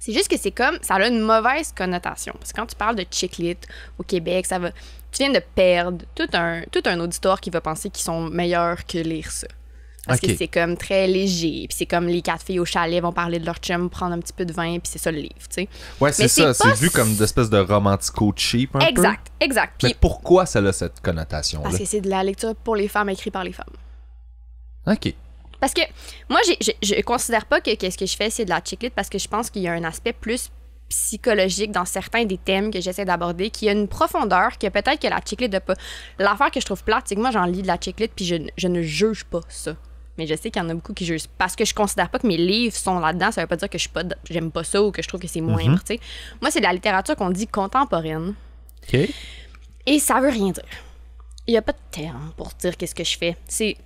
C'est juste que c'est comme, ça a une mauvaise connotation. Parce que quand tu parles de chick-lit au Québec, ça va, tu viens de perdre tout un auditoire qui va penser qu'ils sont meilleurs que lire ça. Parce que c'est comme très léger. Puis c'est comme les quatre filles au chalet vont parler de leur chum, prendre un petit peu de vin, puis c'est ça le livre, tu sais. Ouais, c'est ça. C'est vu comme une espèce de romantico-cheap un peu. Exact. Mais pourquoi ça a cette connotation-là? Parce que c'est de la lecture pour les femmes, écrite par les femmes. OK. Parce que moi, je considère pas que ce que je fais, c'est de la chick-lit parce que je pense qu'il y a un aspect plus psychologique dans certains des thèmes que j'essaie d'aborder qui a une profondeur que peut-être que la chick-lit n'a pas. L'affaire que je trouve plate, c'est que moi, j'en lis de la chick-lit puis je ne juge pas ça. Mais je sais qu'il y en a beaucoup qui jugent. Parce que je considère pas que mes livres sont là-dedans. Ça veut pas dire que j'aime pas ça ou que je trouve que c'est moindre. T'sais. Moi, c'est de la littérature qu'on dit contemporaine. OK. Et ça veut rien dire. Il y a pas de terme pour dire qu'est-ce que je fais. C'est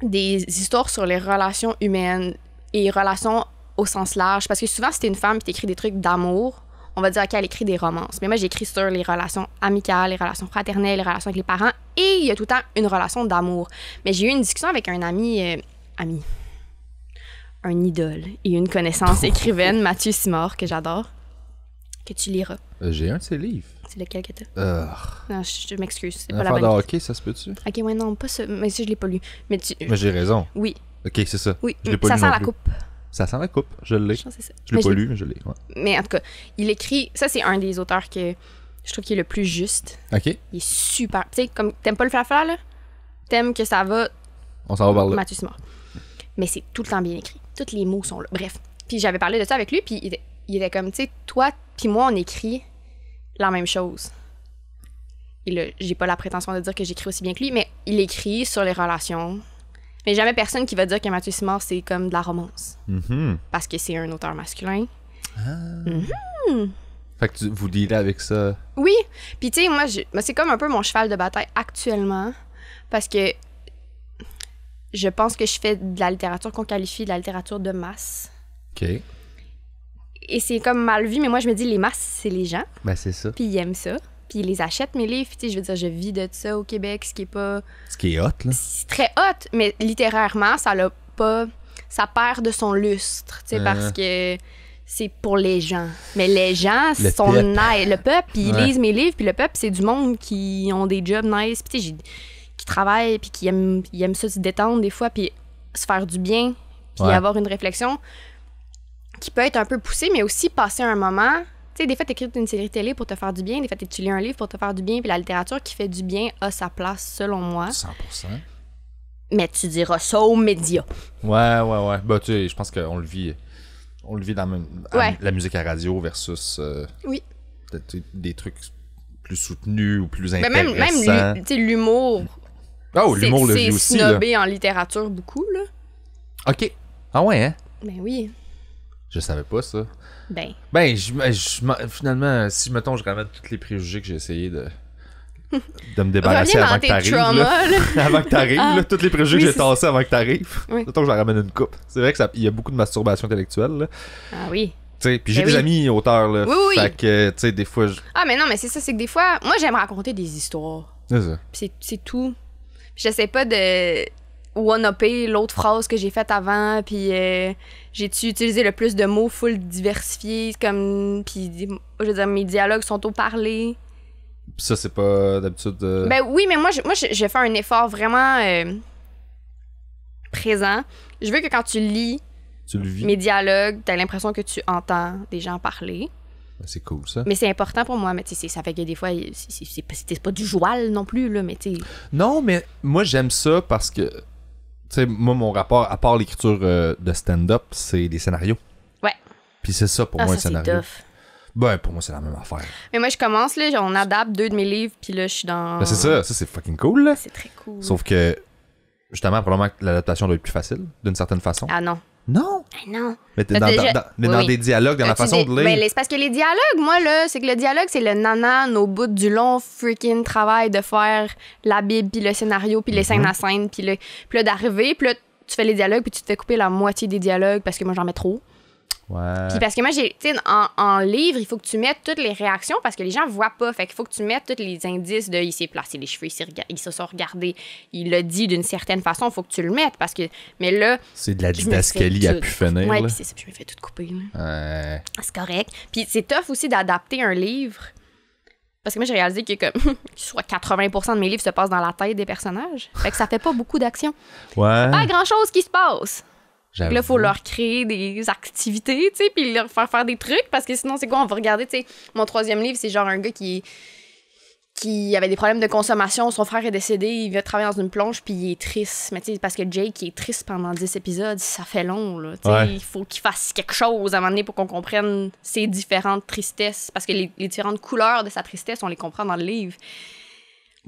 des histoires sur les relations humaines et relations au sens large. Parce que souvent, si t'es une femme et t'écris des trucs d'amour, on va dire, OK, elle écrit des romances. Mais moi, j'écris sur les relations amicales, les relations fraternelles, les relations avec les parents. Et il y a tout le temps une relation d'amour. Mais j'ai eu une discussion avec un ami... un idole et une connaissance écrivaine, Mathieu Simard, que j'adore, que tu liras. J'ai un de ses livres. C'est lequel que t'as? Non, je m'excuse, c'est pas la bonne. Hockey, ça se peut-tu? OK, ouais, non, pas ça. Mais ça, je l'ai pas lu. Mais tu... Mais j'ai raison. Oui. OK, c'est ça. Oui, je l'ai pas lu. Ça sent la coupe. Ça sent la coupe, je l'ai. Je l'ai pas lu, mais je l'ai. Ouais. Mais en tout cas, il écrit... Ça, c'est un des auteurs que je trouve qui est le plus juste. OK. Il est super... Tu sais, comme t'aimes pas le flafla, là? T'aimes que ça va... On s'en va par là. Mathieu Simard. Mais c'est tout le temps bien écrit. Tous les mots sont là. Bref. Puis j'avais parlé de ça avec lui, puis il était comme, tu sais, toi puis moi, on écrit la même chose. Et là, j'ai pas la prétention de dire que j'écris aussi bien que lui, mais il écrit sur les relations. Mais jamais personne qui va dire que Mathieu Simard, c'est comme de la romance. Mm-hmm. Parce que c'est un auteur masculin. Ah. Mm-hmm. Fait que vous dealez avec ça. Oui. Puis tu sais, moi c'est comme un peu mon cheval de bataille actuellement. Parce que... Je pense que je fais de la littérature qu'on qualifie de la littérature de masse. OK. Et c'est comme mal vu, mais moi, je me dis, les masses, c'est les gens. Ben, c'est ça. Puis ils aiment ça. Puis ils les achètent, mes livres. Tu sais, je veux dire, je vis de ça au Québec, ce qui est pas... Ce qui est hot, là. C'est très hot, mais littérairement, ça l'a pas... Ça perd de son lustre, tu sais, parce que c'est pour les gens. Mais les gens sont nice. Le peuple, ils lisent mes livres, puis le peuple, c'est du monde qui ont des jobs nice. Puis tu sais, qui travaillent, puis qui aiment ça se détendre des fois, puis se faire du bien, puis avoir une réflexion qui peut être un peu poussée, mais aussi passer un moment. Tu sais, des fois, t'écris une série télé pour te faire du bien, des fois, tu lis un livre pour te faire du bien, puis la littérature qui fait du bien a sa place, selon moi. 100%. Mais tu diras ça aux médias. Ouais. Bah, tu sais, je pense qu'on le vit. On le vit dans la musique à radio versus des trucs plus soutenu ou plus intéressant. Mais même l'humour. Oh, l'humour le vit aussi. C'est snobé en littérature beaucoup, là. OK. Ah ouais, hein? Ben oui. Je savais pas ça. Ben, finalement, si, mettons, je ramène tous les préjugés que j'ai essayé de me débarrasser avant que t'arrives. Avant que t'arrives, là. Tous les préjugés que j'ai tassés avant que t'arrives. Oui. Mettons que je ramène une coupe. C'est vrai qu'il y a beaucoup de masturbation intellectuelle, là. Ah oui. Puis j'ai des amis auteurs, là. Oui. Fait que, tu sais, des fois... Ah, mais non, mais c'est ça, c'est que des fois... Moi, j'aime raconter des histoires. C'est ça. C'est tout. Pis j'essaie pas de one-upper l'autre phrase que j'ai faite avant, puis j'ai-tu utilisé le plus de mots full diversifiés, comme... Puis, je veux dire, mes dialogues sont au parler. Pis ça, c'est pas d'habitude... Ben oui, mais moi, je fais un effort vraiment présent. Je veux que quand tu lis... Tu le vis. Mes dialogues, t'as l'impression que tu entends des gens parler. C'est cool, ça. Mais c'est important pour moi. Mais tu sais, ça fait que des fois, c'est pas du joual non plus, là, mais tu sais... Non, mais moi, j'aime ça parce que... Tu sais, moi, mon rapport, à part l'écriture de stand-up, c'est des scénarios. Ouais. Puis c'est ça, pour moi, un scénario. Ah, ça, c'est tough. Ben, pour moi, c'est la même affaire. Mais moi, je commence, là, on adapte 2 de mes livres, puis là, je suis dans... Ben, c'est ça c'est fucking cool, là. C'est très cool. Sauf que, justement, probablement que l'adaptation doit être plus facile, d'une certaine façon. Ah non. Non. Non. Mais t'es dans des dialogues, dans la façon de lire. Mais c'est parce que les dialogues, moi, là, c'est que le dialogue, c'est le nanan au bout du long freaking travail de faire la Bible, puis le scénario, puis les scènes à scène, puis là, d'arriver, puis là, tu fais les dialogues, puis tu te fais couper la moitié des dialogues parce que moi, j'en mets trop. Ouais. Puis parce que moi, j'ai, tu sais, en livre, il faut que tu mettes toutes les réactions parce que les gens voient pas. Fait qu'il faut que tu mettes tous les indices de il s'est placé les cheveux, il se sont regardés, il l'a dit d'une certaine façon, faut que tu le mettes parce que. Mais là. C'est de la didascalie à pu finir. Ouais, puis c'est ça, je me fais tout couper. Ouais. C'est correct. Puis c'est tough aussi d'adapter un livre parce que moi, j'ai réalisé que comme soit 80% de mes livres se passent dans la tête des personnages. Fait que ça fait pas beaucoup d'action. Ouais. Pas grand chose qui se passe. Là, il faut leur créer des activités, tu sais, puis leur faire des trucs, parce que sinon, c'est quoi? On va regarder, tu sais, mon 3e livre, c'est genre un gars qui avait des problèmes de consommation, son frère est décédé, il vient travailler dans une plonge, puis il est triste. Mais tu sais, parce que Jake, il est triste pendant 10 épisodes, ça fait long, là. Tu sais, il faut qu'il fasse quelque chose à un moment donné pour qu'on comprenne ses différentes tristesses, parce que les différentes couleurs de sa tristesse, on les comprend dans le livre.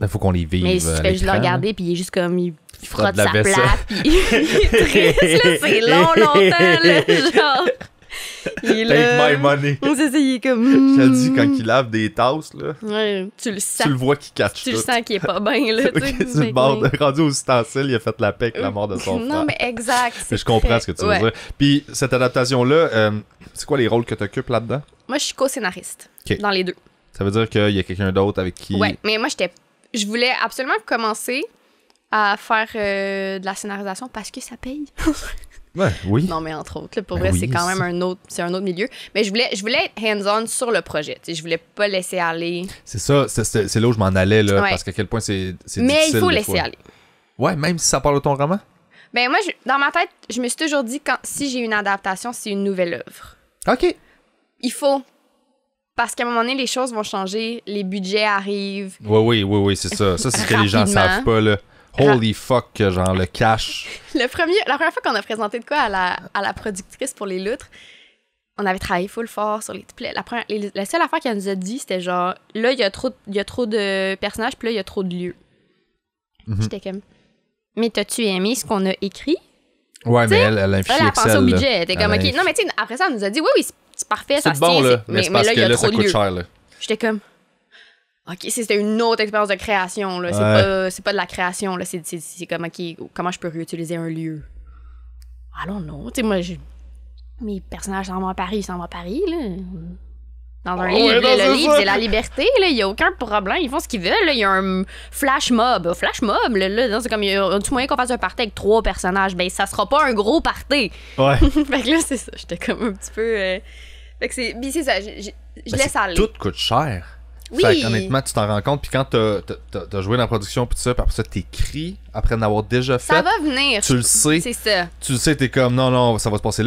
Il faut qu'on les vive. Mais si tu fais juste le regarder, puis il est juste comme... Il frotte sa plate, puis il est triste, là. C'est long, longtemps, là, genre... Take my money. Il est comme... Je le dis, quand il lave des tasses, là, ouais, tu le sens. Tu le vois qu'il catch tout. Tu le sens qu'il est pas bien, là. C'est mort. Rendu aux ustensiles, il a fait la paix avec la mort de son frère. Non, mais exact. Mais je comprends ce que tu veux dire. Puis cette adaptation-là, c'est quoi les rôles que tu occupes là-dedans? Moi, je suis co-scénariste dans les deux. Ça veut dire qu'il y a quelqu'un d'autre avec qui... Ouais, mais moi, je voulais absolument commencer à faire de la scénarisation parce que ça paye. Ouais, oui. Non, mais entre autres, là, pour vrai, oui, c'est quand même un autre milieu. Mais je voulais être hands-on sur le projet. T'sais, je voulais pas laisser aller. C'est ça, c'est là où je m'en allais, là, parce qu'à quel point c'est difficile. Mais il faut laisser aller. Ouais, même si ça parle de ton roman? Ben moi, dans ma tête, je me suis toujours dit, si j'ai une adaptation, c'est une nouvelle œuvre. OK. Il faut... Parce qu'à un moment donné, les choses vont changer, les budgets arrivent. Oui, c'est ça. Ça, c'est ce que les gens savent pas, là. Holy fuck, genre, le cash. La première fois qu'on a présenté de quoi à la productrice pour Les Loutres, on avait travaillé full fort sur les... La seule affaire qu'elle nous a dit, c'était genre, là, il y a trop de personnages, puis là, il y a trop de lieux. J'étais comme, mais t'as-tu aimé ce qu'on a écrit? Ouais, t'sais, mais elle a infiltré Excel. Elle a pensé au budget. T'es comme, OK. Non, mais tu sais, après ça, elle nous a dit, oui, c'est parfait, ça se tient. Là, mais là, il y a trop de lieux. Cher, là. J'étais comme... OK, c'était une autre expérience de création. Là. C'est pas de la création. Là. C'est comme, OK, comment je peux réutiliser un lieu? Allons, non. Tu sais, moi, mes personnages s'en vont à Paris. Là. Dans un livre, le livre, c'est la liberté. Il n'y a aucun problème. Ils font ce qu'ils veulent. Il y a un flash mob. Flash mob, là, c'est comme, il y a tout moyen qu'on fasse un party avec 3 personnages. Ben, ça sera pas un gros party. Ouais. Fait que là, c'est ça. J'étais comme un petit peu... Fait que c'est ça. Je laisse aller. Tout coûte cher. Oui. Fait honnêtement, tu t'en rends compte, puis quand t'as joué dans la production, puis tout ça, puis après ça, t'écris, après en avoir déjà fait. Ça va venir. Tu le sais. C'est ça. Tu le sais, t'es comme, non, ça va se passer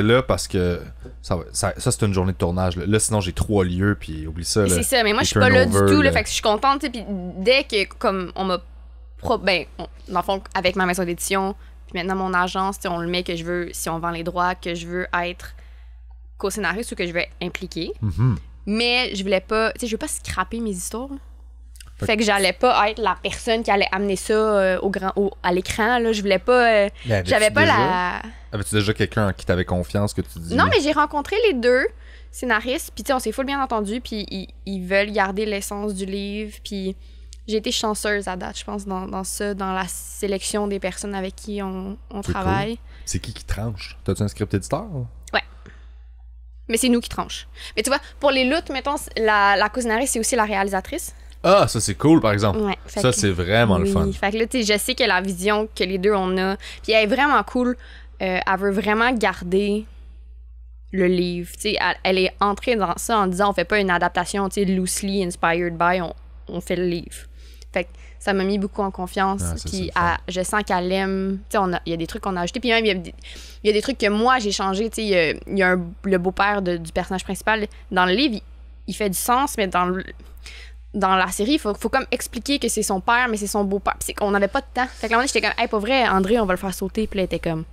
là, parce que ça c'est une journée de tournage. Là, sinon, j'ai 3 lieux, puis oublie ça. C'est ça, mais moi, je suis pas là du tout, là, fait que je suis contente, puis dès que, comme, on m'a. Dans le fond, avec ma maison d'édition, puis maintenant mon agence, on le met que je veux, si on vend les droits, que je veux être co-scénariste ou que je veux être impliquée. Mais je voulais pas... Tu sais, je veux pas scraper mes histoires. Fait que j'allais pas être la personne qui allait amener ça à l'écran. Je voulais pas... J'avais pas la... Avais-tu déjà quelqu'un en qui t'avais confiance que tu dis? Non, mais j'ai rencontré les deux scénaristes. Puis tu sais, on s'est full bien entendu. Puis ils veulent garder l'essence du livre. Puis j'ai été chanceuse à date, je pense, dans la sélection des personnes avec qui on travaille. Cool. C'est qui tranche? T'as-tu un script éditeur? Ouais. Mais c'est nous qui tranche. Mais tu vois, pour Les Loutres, mettons, la co-scénariste, c'est aussi la réalisatrice. Ah, ça, c'est cool, par exemple. Ouais, ça, c'est vraiment le fun. Fait que là, tu sais, je sais que la vision que les deux, on a... Puis elle est vraiment cool. Elle veut vraiment garder le livre. Tu sais, elle est entrée dans ça en disant, on fait pas une adaptation, tu sais, loosely inspired by, on fait le livre. Fait que ça m'a mis beaucoup en confiance. Ah, puis je sens qu'elle aime. Tu sais, il y a des trucs qu'on a ajoutés. Puis même, il y a des trucs que moi, j'ai changé. Tu sais, il y a le beau-père du personnage principal. Dans le livre, il fait du sens, mais dans la série, il faut comme expliquer que c'est son père, mais c'est son beau-père. Puis on n'avait pas de temps. Fait que là, j'étais comme, hey, pas vrai, André, on va le faire sauter. Puis là, elle était comme,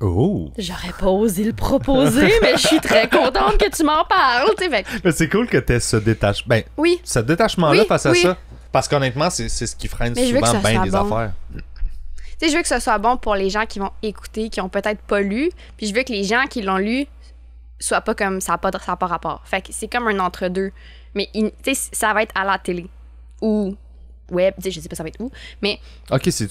oh! J'aurais pas osé le proposer, mais je suis très contente que tu m'en parles. Fait. Mais c'est cool que tu aies ce détachement. Ben, oui. Ce détachement-là face à ça. Parce qu'honnêtement, c'est ce qui freine souvent bien des affaires. Tu sais, je veux que ce soit bon pour les gens qui vont écouter, qui ont peut-être pas lu, puis je veux que les gens qui l'ont lu soient pas comme ça a pas rapport. Fait que c'est comme un entre-deux. Mais tu sais, ça va être à la télé ou web, tu sais, je sais pas ça va être où, mais... OK, c'est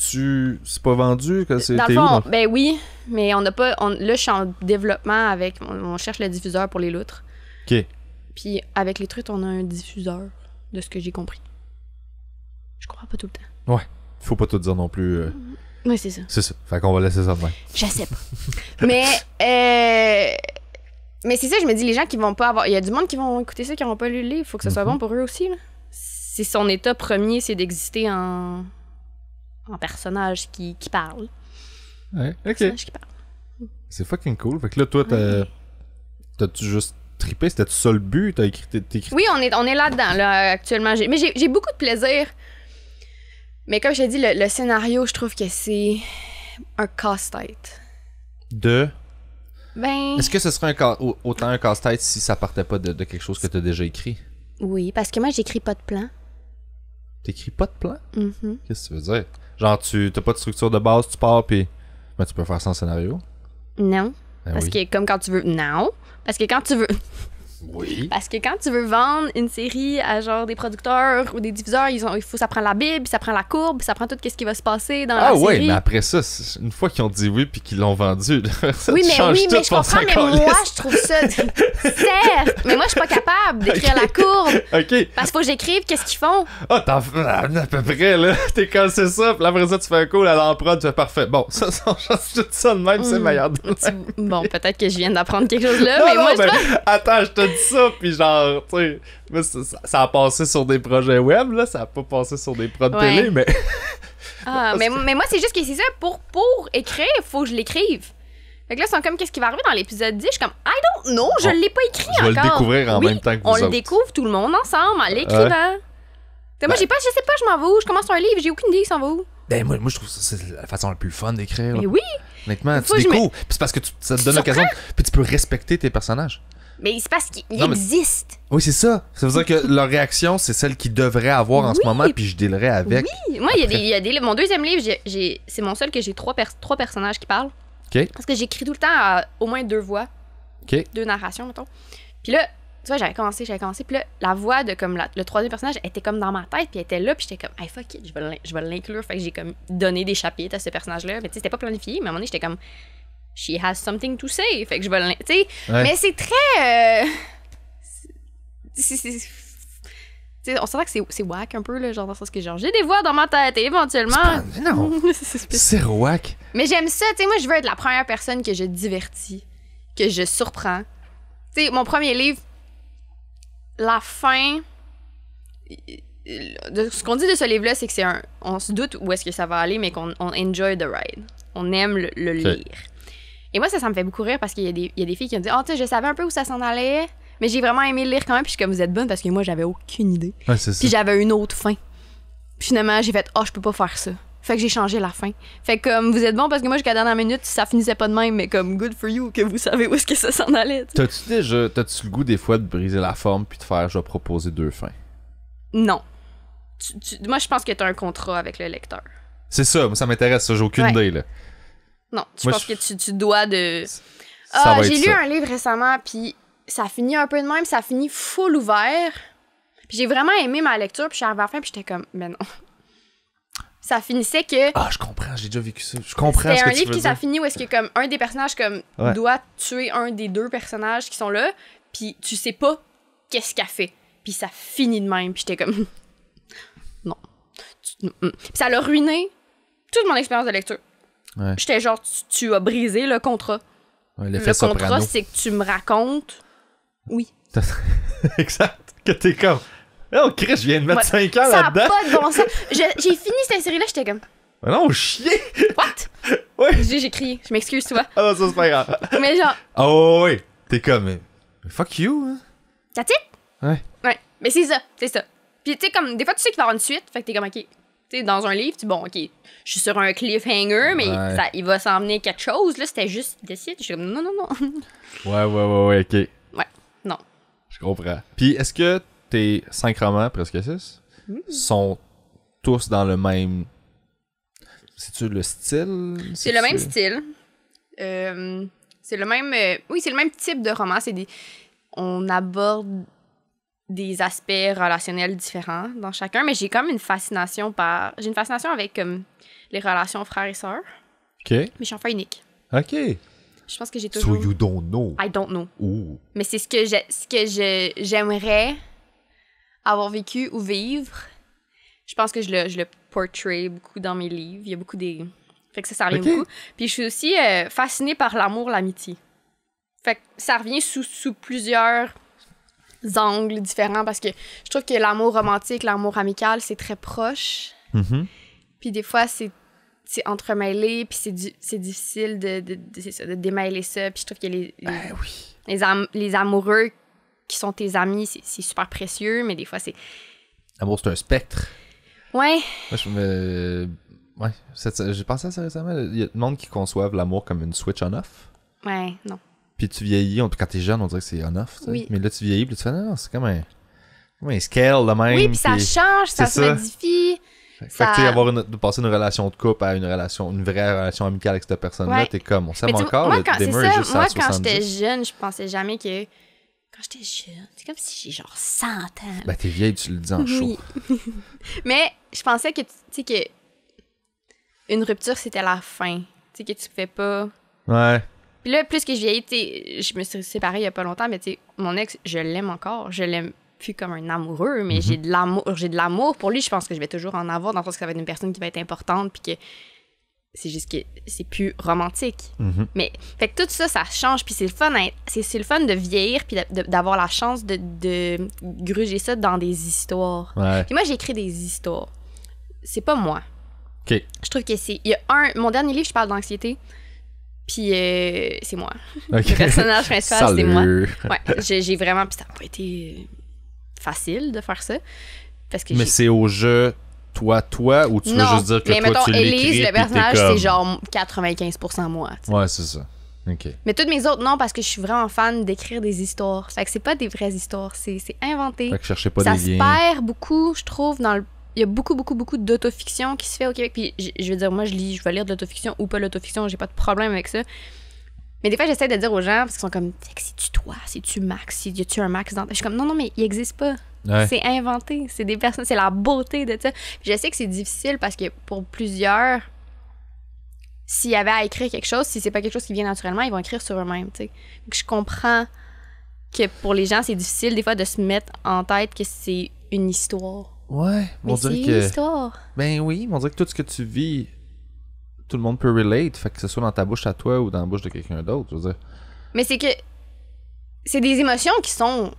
pas vendu? Dans le fond, ben oui, mais on n'a pas... Là, je suis en développement avec... On cherche le diffuseur pour Les Loutres. OK. Puis avec Les Truites, on a un diffuseur, de ce que j'ai compris. Je crois pas tout le temps. Ouais. Faut pas tout dire non plus. Oui, c'est ça. C'est ça. Fait qu'on va laisser ça demain. Je sais pas. Mais c'est ça, je me dis, les gens qui vont pas avoir... Il y a du monde qui vont écouter ça, qui n'auront pas lu le livre. Faut que ça soit bon pour eux aussi. C'est son état premier, c'est d'exister en personnage qui parle. Ouais, OK. Personnage qui parle. C'est fucking cool. Fait que là, toi, t'as-tu juste... trippé, c'était tout ça le but? T'as écrit, Oui, on est là-dedans, là, actuellement. Mais j'ai beaucoup de plaisir. Mais comme je t'ai dit, le scénario, je trouve que c'est un casse-tête. Est-ce que ce serait autant un casse-tête si ça partait pas de quelque chose que t'as déjà écrit? Oui, parce que moi, j'écris pas de plan. T'écris pas de plan? Qu'est-ce que tu veux dire? Genre, t'as pas de structure de base, tu pars, puis... Mais tu peux faire sans scénario? Non. Parce que comme quand tu veux... Non. Parce que quand tu veux... Oui. Parce que quand tu veux vendre une série à genre des producteurs ou des diffuseurs, il faut, ça prend la Bible, ça prend la courbe, ça prend tout ce qui va se passer dans la série. Ah oui, mais après ça, une fois qu'ils ont dit oui puis qu'ils l'ont vendu, ça change tout, mais je comprends, mais moi je trouve ça... Certes, mais moi je suis pas capable d'écrire la courbe. OK. Parce qu'il faut que j'écrive qu'est-ce qu'ils font. Ah, à peu près, là, t'es cassé ça, puis après ça tu fais un call à l'empereur, tu fais parfait. Bon, ça on change tout ça de même, c'est meilleur de même. Bon, peut-être que je viens d'apprendre quelque chose là, mais moi je... Attends, je te dis ça, puis genre, tu sais, ça a passé sur des projets web, là, ça a pas passé sur des prods télé, mais... Ah, mais moi, c'est juste que c'est ça, pour écrire, faut que je l'écrive. Fait que là, c'est comme, qu'est-ce qui va arriver dans l'épisode 10? Je suis comme, I don't know, je l'ai pas écrit encore. Je vais le découvrir en même temps que vous autres. On le découvre tout le monde ensemble, en l'écrivant. Moi, je sais pas, je m'en vais où, je commence un livre, j'ai aucune idée, ça va où. Ben, moi, je trouve que c'est la façon la plus fun d'écrire. Mais oui! Honnêtement, tu découvres, puis c'est parce que ça te donne l'occasion, puis tu peux respecter tes personnages. Mais c'est parce qu'ils existent. Oui, c'est ça. Ça veut dire que leur réaction, c'est celle qu'ils devraient avoir en ce moment, puis je dealerais avec. Oui, moi, il y a des livres. Mon deuxième livre, c'est mon seul que j'ai trois personnages qui parlent. OK. Parce que j'écris tout le temps à au moins deux voix. OK. Deux narrations, mettons. Puis là, tu vois, j'avais commencé. Puis là, la voix de comme le troisième personnage était comme dans ma tête, puis elle était là, puis j'étais comme, hey, fuck it, je vais l'inclure. Fait que j'ai comme donné des chapitres à ce personnage-là. Mais tu sais, c'était pas planifié, mais à un moment donné, j'étais comme, she has something to say. Fait que je vais le... Tu sais, mais c'est très... on s'entend que c'est whack un peu, là, genre dans le sens que genre, j'ai des voix dans ma tête et éventuellement... Non, c'est whack. Mais j'aime ça, tu sais, moi je veux être la première personne que je divertis, que je surprends. Tu sais, mon premier livre, la fin... ce qu'on dit de ce livre-là, c'est que c'est un... On se doute où est-ce que ça va aller, mais qu'on enjoy the ride. On aime le lire. Et moi, ça me fait beaucoup rire parce qu'il y a des filles qui ont dit « Ah, tu sais, je savais un peu où ça s'en allait, mais j'ai vraiment aimé le lire quand même. » Puis je suis comme « Vous êtes bonne parce que moi, j'avais aucune idée. » Ouais, puis j'avais une autre fin. Puis finalement, j'ai fait « Ah, je peux pas faire ça. » Fait que j'ai changé la fin. Fait que comme vous êtes bon parce que moi, jusqu'à la dernière minute, ça finissait pas de même, mais comme good for you que vous savez où est-ce que ça s'en allait. T'as-tu le goût des fois de briser la forme puis de faire « Je vais proposer deux fins. » Non. Moi, je pense que t'as un contrat avec le lecteur. C'est ça. Moi, ça m'intéresse. Ça, j'ai aucune idée, là. Non, je pense que tu dois de... Ah, j'ai lu un livre récemment, puis ça finit un peu de même, ça finit full ouvert. Puis j'ai vraiment aimé ma lecture, puis je suis arrivée à la fin, puis j'étais comme, mais non. Ça finissait que... Ah, je comprends, j'ai déjà vécu ça. Je comprends ce que tu veux dire. C'est un livre qui ça finit où est-ce que comme un des personnages comme doit tuer un des deux personnages qui sont là, puis tu sais pas qu'est-ce qu'elle fait. Puis ça finit de même, puis j'étais comme... non. Puis ça l'a ruiné toute mon expérience de lecture. Ouais. J'étais genre, tu as brisé le contrat. Ouais, le contrat, c'est que tu me racontes. Oui. Exact. Que t'es comme. Oh, Chris, je viens de mettre 5 heures là-dedans. Ça n'a pas de bon sens. J'ai fini cette série-là, j'étais comme. Mais non, chier! What? Oui. J'ai crié. Je m'excuse, tu vois. Ah non, ça, c'est pas grave. Mais genre. Oh, oui. T'es comme. Fuck you, hein. That's it? Ouais. Ouais. Mais c'est ça. C'est ça. Puis, tu sais, comme. Des fois, tu sais qu'il va y avoir une suite. Fait que t'es comme, OK. T'sais, dans un livre, tu bon, OK, je suis sur un cliffhanger, mais ça, il va s'emmener quelque chose. Là, c'était juste, décide. Je suis comme, non. Ouais, OK. Ouais, non. Je comprends. Puis, est-ce que tes 5 romans, presque 6, sont tous dans le même... C'est-tu le style? C'est le même style. C'est le même... Oui, c'est le même type de roman. C'est des... On aborde... des aspects relationnels différents dans chacun, mais j'ai comme une fascination par... J'ai une fascination avec les relations frères et sœurs. OK. Mais je suis enfant unique. OK. Je pense que j'ai toujours... So you don't know. I don't know. Ooh. Mais c'est ce que j'aimerais avoir vécu ou vivre. Je pense que je le portray beaucoup dans mes livres. Il y a beaucoup des... Fait que ça revient beaucoup. Puis je suis aussi fascinée par l'amour, l'amitié. Fait que ça revient sous plusieurs... angles différents parce que je trouve que l'amour romantique, l'amour amical, c'est très proche. Puis des fois, c'est entremêlé, puis c'est difficile de démêler ça. Puis je trouve que les amoureux qui sont tes amis, c'est super précieux, mais des fois, c'est... L'amour, c'est un spectre. Ouais. Moi, j'ai pensé à ça récemment. Il y a des monde qui conçoivent l'amour comme une switch on-off. Ouais, non. Puis tu vieillis, quand t'es jeune, on dirait que c'est on-off. Oui. Mais là, tu vieillis, puis tu fais, non, c'est comme un scale de même. Oui, puis ça change, ça se modifie. Fait que tu sais, avoir de passer une relation de couple à une vraie relation amicale avec cette personne-là, t'es comme, on s'aime encore, moi, le démon est juste à 70. Moi, quand j'étais jeune, je pensais jamais que... Quand j'étais jeune, c'est comme si j'ai genre 100 ans. Ben, t'es vieille, tu le dis en chaud. Mais je pensais que, tu sais, que une rupture, c'était la fin. Tu sais, que tu pouvais pas... Ouais. Puis là, plus que je vieillis, tu sais, je me suis séparée il y a pas longtemps, mais tu sais, mon ex, je l'aime encore. Je l'aime plus comme un amoureux, mais j'ai de l'amour pour lui. Je pense que je vais toujours en avoir, dans le sens que ça va être une personne qui va être importante, puis que c'est juste que c'est plus romantique. Mais, fait que tout ça, ça change, puis c'est le fun, c'est le fun de vieillir, puis d'avoir la chance de gruger ça dans des histoires. Ouais. Puis moi, j'écris des histoires. C'est pas moi. OK. Je trouve que c'est... Il y a un... Mon dernier livre, je parle d'anxiété. Puis c'est moi. Okay. Le personnage principal, c'est moi. Ouais, j'ai vraiment... Puis ça n'a pas été facile de faire ça. Parce que mais c'est au jeu, toi, ou tu veux juste dire que mais toi, mettons, tu l'écris? Élise, le personnage, c'est genre 95% moi. T'sais. Ouais, c'est ça. OK. Mais toutes mes autres, non, parce que je suis vraiment fan d'écrire des histoires. Fait que c'est pas des vraies histoires, c'est inventé. Fait que cherchez pas des liens. Ça se perd beaucoup, je trouve, dans le... Il y a beaucoup d'autofiction qui se fait au Québec. Puis je veux dire, moi, je vais lire de l'autofiction ou pas l'autofiction, j'ai pas de problème avec ça. Mais des fois, j'essaie de dire aux gens, parce qu'ils sont comme, c'est-tu toi, c'est-tu Max, y a-tu un Max dans... Je suis comme, non, mais il existe pas. Ouais. C'est inventé, c'est des personnes, c'est la beauté de ça. Puis je sais que c'est difficile parce que pour plusieurs, s'il y avait à écrire quelque chose, si c'est pas quelque chose qui vient naturellement, ils vont écrire sur eux-mêmes, tu sais. Donc je comprends que pour les gens, c'est difficile des fois de se mettre en tête que c'est une histoire. Ouais, mais c'est une histoire. Ben oui, on dirait que tout ce que tu vis, tout le monde peut relate, fait que ce soit dans ta bouche à toi ou dans la bouche de quelqu'un d'autre, je veux dire. Mais c'est que c'est des émotions qui sont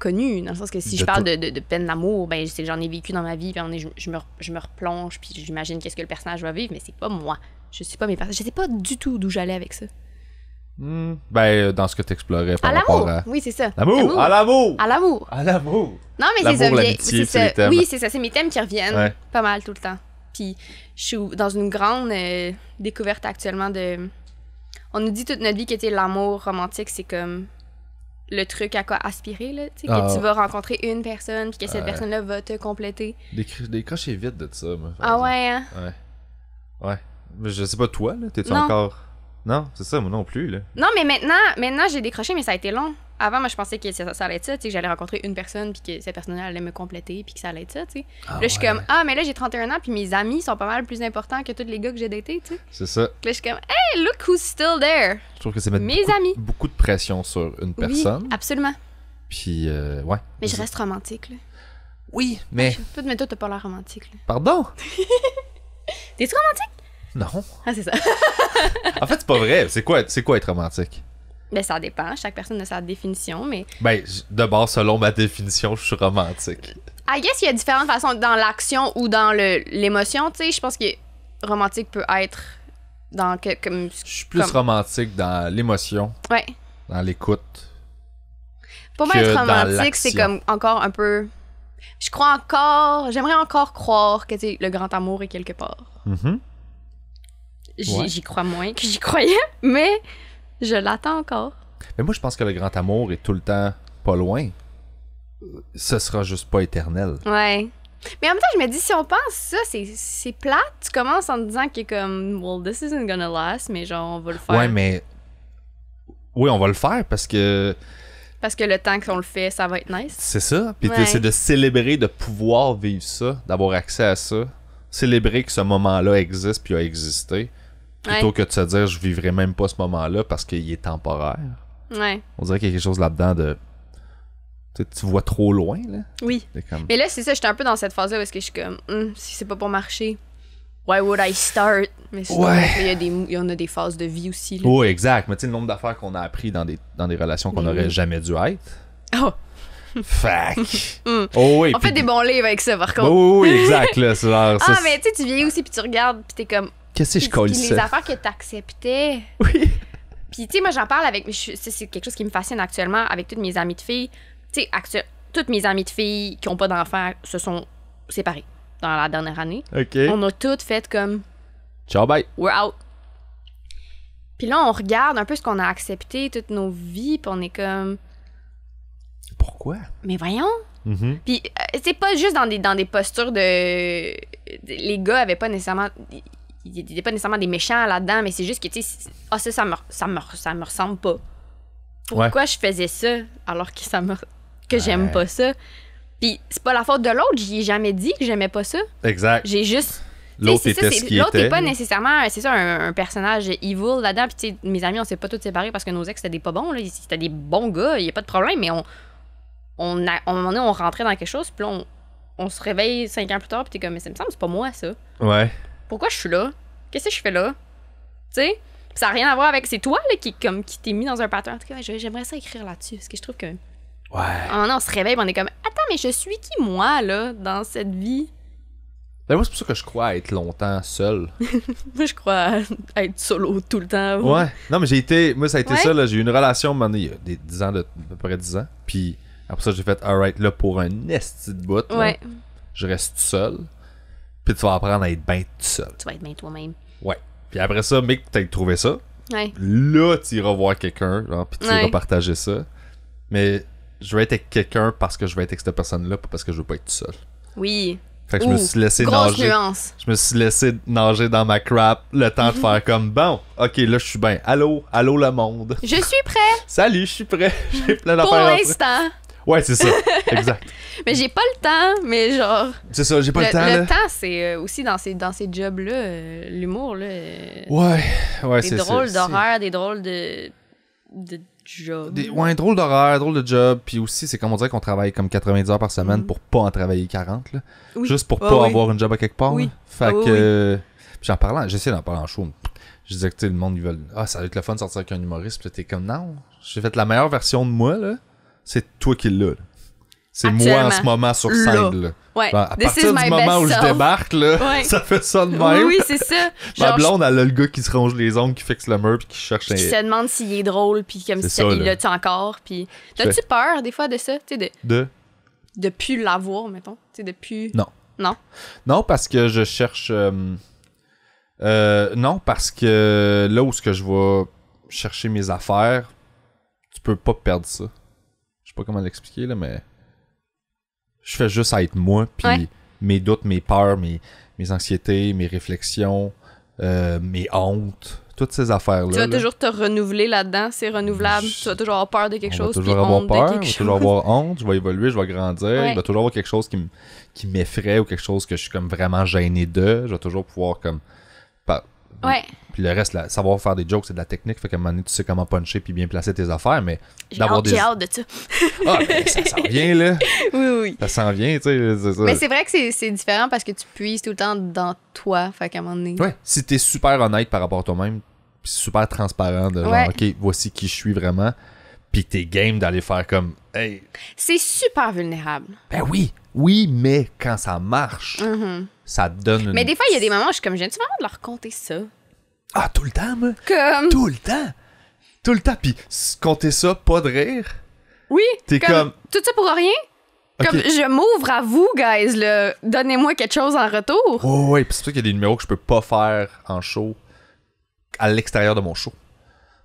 connues, dans le sens que si je parle de peine d'amour, ben j'en ai vécu dans ma vie, puis je me replonge, puis j'imagine qu'est-ce que le personnage va vivre, mais c'est pas moi. Je suis pas mes personnages. Je sais pas du tout d'où j'allais avec ça. Ben, dans ce que t'explorais par rapport à... Oui, c'est ça. L'amour! À l'amour! À l'amour! À l'amour! Non, mais c'est ça. L'amour, l'amitié, c'est les thèmes. Oui, c'est ça. C'est mes thèmes qui reviennent pas mal tout le temps. Puis, je suis dans une grande découverte actuellement de... On nous dit toute notre vie que l'amour romantique, c'est comme le truc à quoi aspirer, là. Que tu vas rencontrer une personne, puis que cette personne-là va te compléter. Des crochets vides de ça, moi. Ah ouais, hein? Ouais. Ouais. Mais je sais pas, toi, là, t'es-tu encore... Non, c'est ça, moi non plus, là. Non, mais maintenant j'ai décroché, mais ça a été long. Avant, moi, je pensais que ça allait être ça, tu sais, que j'allais rencontrer une personne, puis que cette personne-là allait me compléter, puis que ça allait être ça, tu sais. Ah, là, je suis comme, mais là, j'ai 31 ans, puis mes amis sont pas mal plus importants que tous les gars que j'ai datés, tu sais. C'est ça. Là, je suis comme, hey, look who's still there. Je trouve que c'est mettre beaucoup de pression sur une personne. Oui, absolument. Puis, ouais. Mais je reste romantique, là. Oui, mais. Mais toi, t'as pas l'air romantique, là. Pardon? T'es-tu romantique? Non. Ah, c'est ça. En fait, c'est pas vrai. C'est quoi être romantique? Ben, ça dépend. Chaque personne a sa définition, mais... Ben, d'abord, selon ma définition, je suis romantique. I guess qu'il y a différentes façons dans l'action ou dans l'émotion, tu sais. Je pense que romantique peut être dans... je suis plus romantique dans l'émotion. Ouais. Dans l'écoute. Pour moi, être romantique, c'est comme encore un peu... Je crois encore... J'aimerais encore croire que, tu sais, le grand amour est quelque part. J'y crois moins que j'y croyais, mais je l'attends encore. Mais moi, je pense que le grand amour est tout le temps pas loin. Ce sera juste pas éternel. Ouais. Mais en même temps, je me dis, si on pense ça, c'est plate. Tu commences en te disant que comme, well, this isn't gonna last, mais genre, on va le faire. Ouais, mais... Oui, on va le faire parce que... Parce que le temps qu'on le fait, ça va être nice. C'est ça. Puis c'est de célébrer, de pouvoir vivre ça, d'avoir accès à ça. Célébrer que ce moment-là existe puis a existé. Plutôt que de se dire, je vivrai même pas ce moment-là parce qu'il est temporaire. Ouais. On dirait qu'il y a quelque chose là-dedans de... Tu vois trop loin, là. Oui. Comme... Mais là, c'est ça, j'étais un peu dans cette phase-là parce que je suis comme, si c'est pas pour marcher, why would I start? Mais sinon, il y en a des phases de vie aussi. Là. Oui, exact. Mais tu sais, le nombre d'affaires qu'on a appris dans des relations qu'on n'aurait jamais dû être. Oh! Fac! Oh oui, on fait des bons livres avec ça, par contre. Oui, exact, là. C'est genre, mais tu sais, tu vieillis aussi, puis tu regardes, puis t'es comme... Qu'est-ce que je colle ça? Les affaires que t'acceptais. Oui. Puis, tu sais, moi, j'en parle avec... C'est quelque chose qui me fascine actuellement avec toutes mes amies de filles. Tu sais, toutes mes amies de filles qui n'ont pas d'enfants se sont séparées dans la dernière année. OK. On a toutes fait comme... Ciao, bye. We're out. Puis là, on regarde un peu ce qu'on a accepté toutes nos vies, puis on est comme... Pourquoi? Mais voyons, Mm-hmm. Puis c'est pas juste dans des postures de... Les gars avaient pas nécessairement... Il n'y a pas nécessairement des méchants là-dedans, mais c'est juste que, tu sais, ah, ça, ça me ressemble pas. Pourquoi je faisais ça alors que j'aime pas ça? Puis c'est pas la faute de l'autre, j'y ai jamais dit que j'aimais pas ça. Exact. J'ai juste... L'autre était ce qu'il était. L'autre n'est pas nécessairement, c'est ça, un personnage evil là-dedans. Puis, tu sais, mes amis, on s'est pas tous séparés parce que nos ex, c'était des pas bons, là. C'était des bons gars, il n'y a pas de problème, mais on rentrait dans quelque chose, puis là, on se réveille 5 ans plus tard, puis t'es comme, mais ça me semble, c'est pas moi, ça. Ouais. Pourquoi je suis là? Qu'est-ce que je fais là? Tu sais? Ça n'a rien à voir avec... C'est toi là, qui t'es mis dans un pattern. En tout cas, j'aimerais ça écrire là-dessus. Parce que je trouve que... Ouais. À un moment, on se réveille et on est comme... Attends, mais je suis qui, moi, là, dans cette vie? Ben moi, c'est pour ça que je crois à être longtemps seul. Moi, je crois à être solo tout le temps. Ouais. Non, mais j'ai été... Moi, ça a été ça, là. J'ai eu une relation, à un moment donné, il y a des 10 ans, à peu près 10 ans. Puis après ça, j'ai fait... All right, là, pour un esti de bout, ouais, là, je reste seul. Puis tu vas apprendre à être bien tout seul. Tu vas être bien toi-même. Ouais. Puis après ça, mec, t'as trouvé ça. Ouais. Là, tu iras voir quelqu'un, genre, puis tu iras partager ça. Mais je veux être avec quelqu'un parce que je veux être avec cette personne-là, pas parce que je veux pas être tout seul. Oui. Fait que je me suis laissé nager. Nuance. Je me suis laissé nager dans ma crap le temps de faire comme, bon, ok, là, je suis bien. Allô le monde. Je suis prêt. Salut, je suis prêt. J'ai plein d'affaires. Pour l'instant. Ouais, c'est ça. Exact. Mais j'ai pas le temps, mais genre... C'est ça, j'ai pas le temps. Le temps, c'est aussi dans ces jobs-là, l'humour, là... Ouais, c'est ça. Des drôles d'horaires, des drôles de jobs. Ouais, drôles d'horaires, drôles de jobs. Puis aussi, c'est comme on dirait qu'on travaille comme 90 heures par semaine pour pas en travailler 40, là. Oui. Juste pour pas avoir une job à quelque part. Oui. Là. Fait que... J'essaie d'en parler en show. Je disais que, tu sais, le monde, ils veulent... Ah, ça va être le fun de sortir avec un humoriste. Puis t'es comme, non, j'ai fait la meilleure version de moi, là. C'est toi qui l'as. C'est moi en ce moment sur scène. Là. Ouais. Genre, à partir du moment où je débarque, là, ça fait ça de même. Oui, c'est ça. Genre, ma blonde, elle a le gars qui se ronge les ongles, qui fixe le mur, puis qui cherche un... Qui se demande s'il est drôle, puis comme si il l'a-tu encore. Puis... T'as-tu peur des fois de ça? T'sais, de plus l'avoir, mettons? T'sais, de plus... Non, parce que je cherche... Non, parce que là où ce que je vais chercher mes affaires, tu peux pas perdre ça. Je sais pas comment l'expliquer, là, mais je fais juste à être moi, puis mes doutes, mes peurs, mes anxiétés, mes réflexions, mes hontes, toutes ces affaires-là. Tu vas toujours te renouveler là-dedans, c'est renouvelable. Tu vas toujours avoir peur de quelque chose, puis honte de quelque chose. Je vais toujours avoir honte, je vais évoluer, je vais grandir. Il va toujours avoir quelque chose qui m'effraie ou quelque chose que je suis comme vraiment gêné de. Je vais toujours pouvoir comme... Puis le reste, savoir faire des jokes, c'est de la technique. Fait qu'à un moment donné, tu sais comment puncher puis bien placer tes affaires, mais d'avoir des... J'ai hâte de ça. Ah, ben, ça s'en vient, là. Oui. Ça s'en vient, tu sais. C'est ça. Mais c'est vrai que c'est différent parce que tu puises tout le temps dans toi, fait qu'à un moment donné... Ouais, si t'es super honnête par rapport à toi-même, puis super transparent, de genre, OK, voici qui je suis vraiment, puis t'es game d'aller faire comme... Hey. C'est super vulnérable. Ben oui, mais quand ça marche, ça donne... Mais des fois, il y a des moments où je suis comme, j'ai-tu vraiment de leur compter ça? Ah, tout le temps, moi? Comme... Tout le temps. Puis, compter ça, pas de rire? Oui. T'es comme... Tout ça pour rien? Okay. Comme, je m'ouvre à vous, guys, là. Donnez-moi quelque chose en retour. Oh, ouais, puis c'est pour ça qu'il y a des numéros que je peux pas faire en show à l'extérieur de mon show.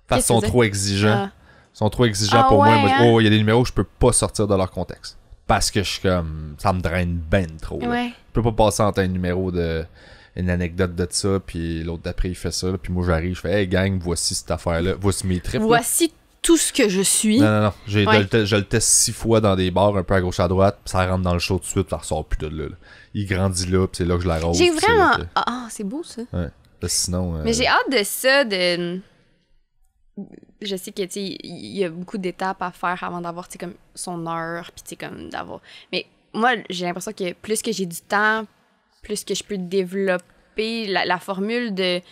Parce qu'ils sont trop exigeants. Ils sont trop exigeants pour moi. Hein? Oh, il y a des numéros que je peux pas sortir de leur contexte. Parce que je suis comme... Ça me draine ben trop. Ouais. Je peux pas passer entre un numéro de... une anecdote de ça, puis l'autre d'après, il fait ça, là, puis moi, j'arrive, je fais « Hey, gang, voici cette affaire-là, voici mes trips. » Voici tout ce que je suis. Non. Je le teste 6 fois dans des bars, un peu à gauche, à droite, puis ça rentre dans le show tout de suite, puis ça ressort plus de là. Il grandit là, puis c'est là que je l'arrose. J'ai vraiment... Ah, c'est beau, ça. Ouais. Sinon... Mais j'ai hâte de ça, de... Je sais que, tu sais, il y a beaucoup d'étapes à faire avant d'avoir, tu sais, comme son heure, puis tu sais, comme d'avoir... Mais moi, j'ai l'impression que plus que j'ai du temps... Plus que je peux développer la formule de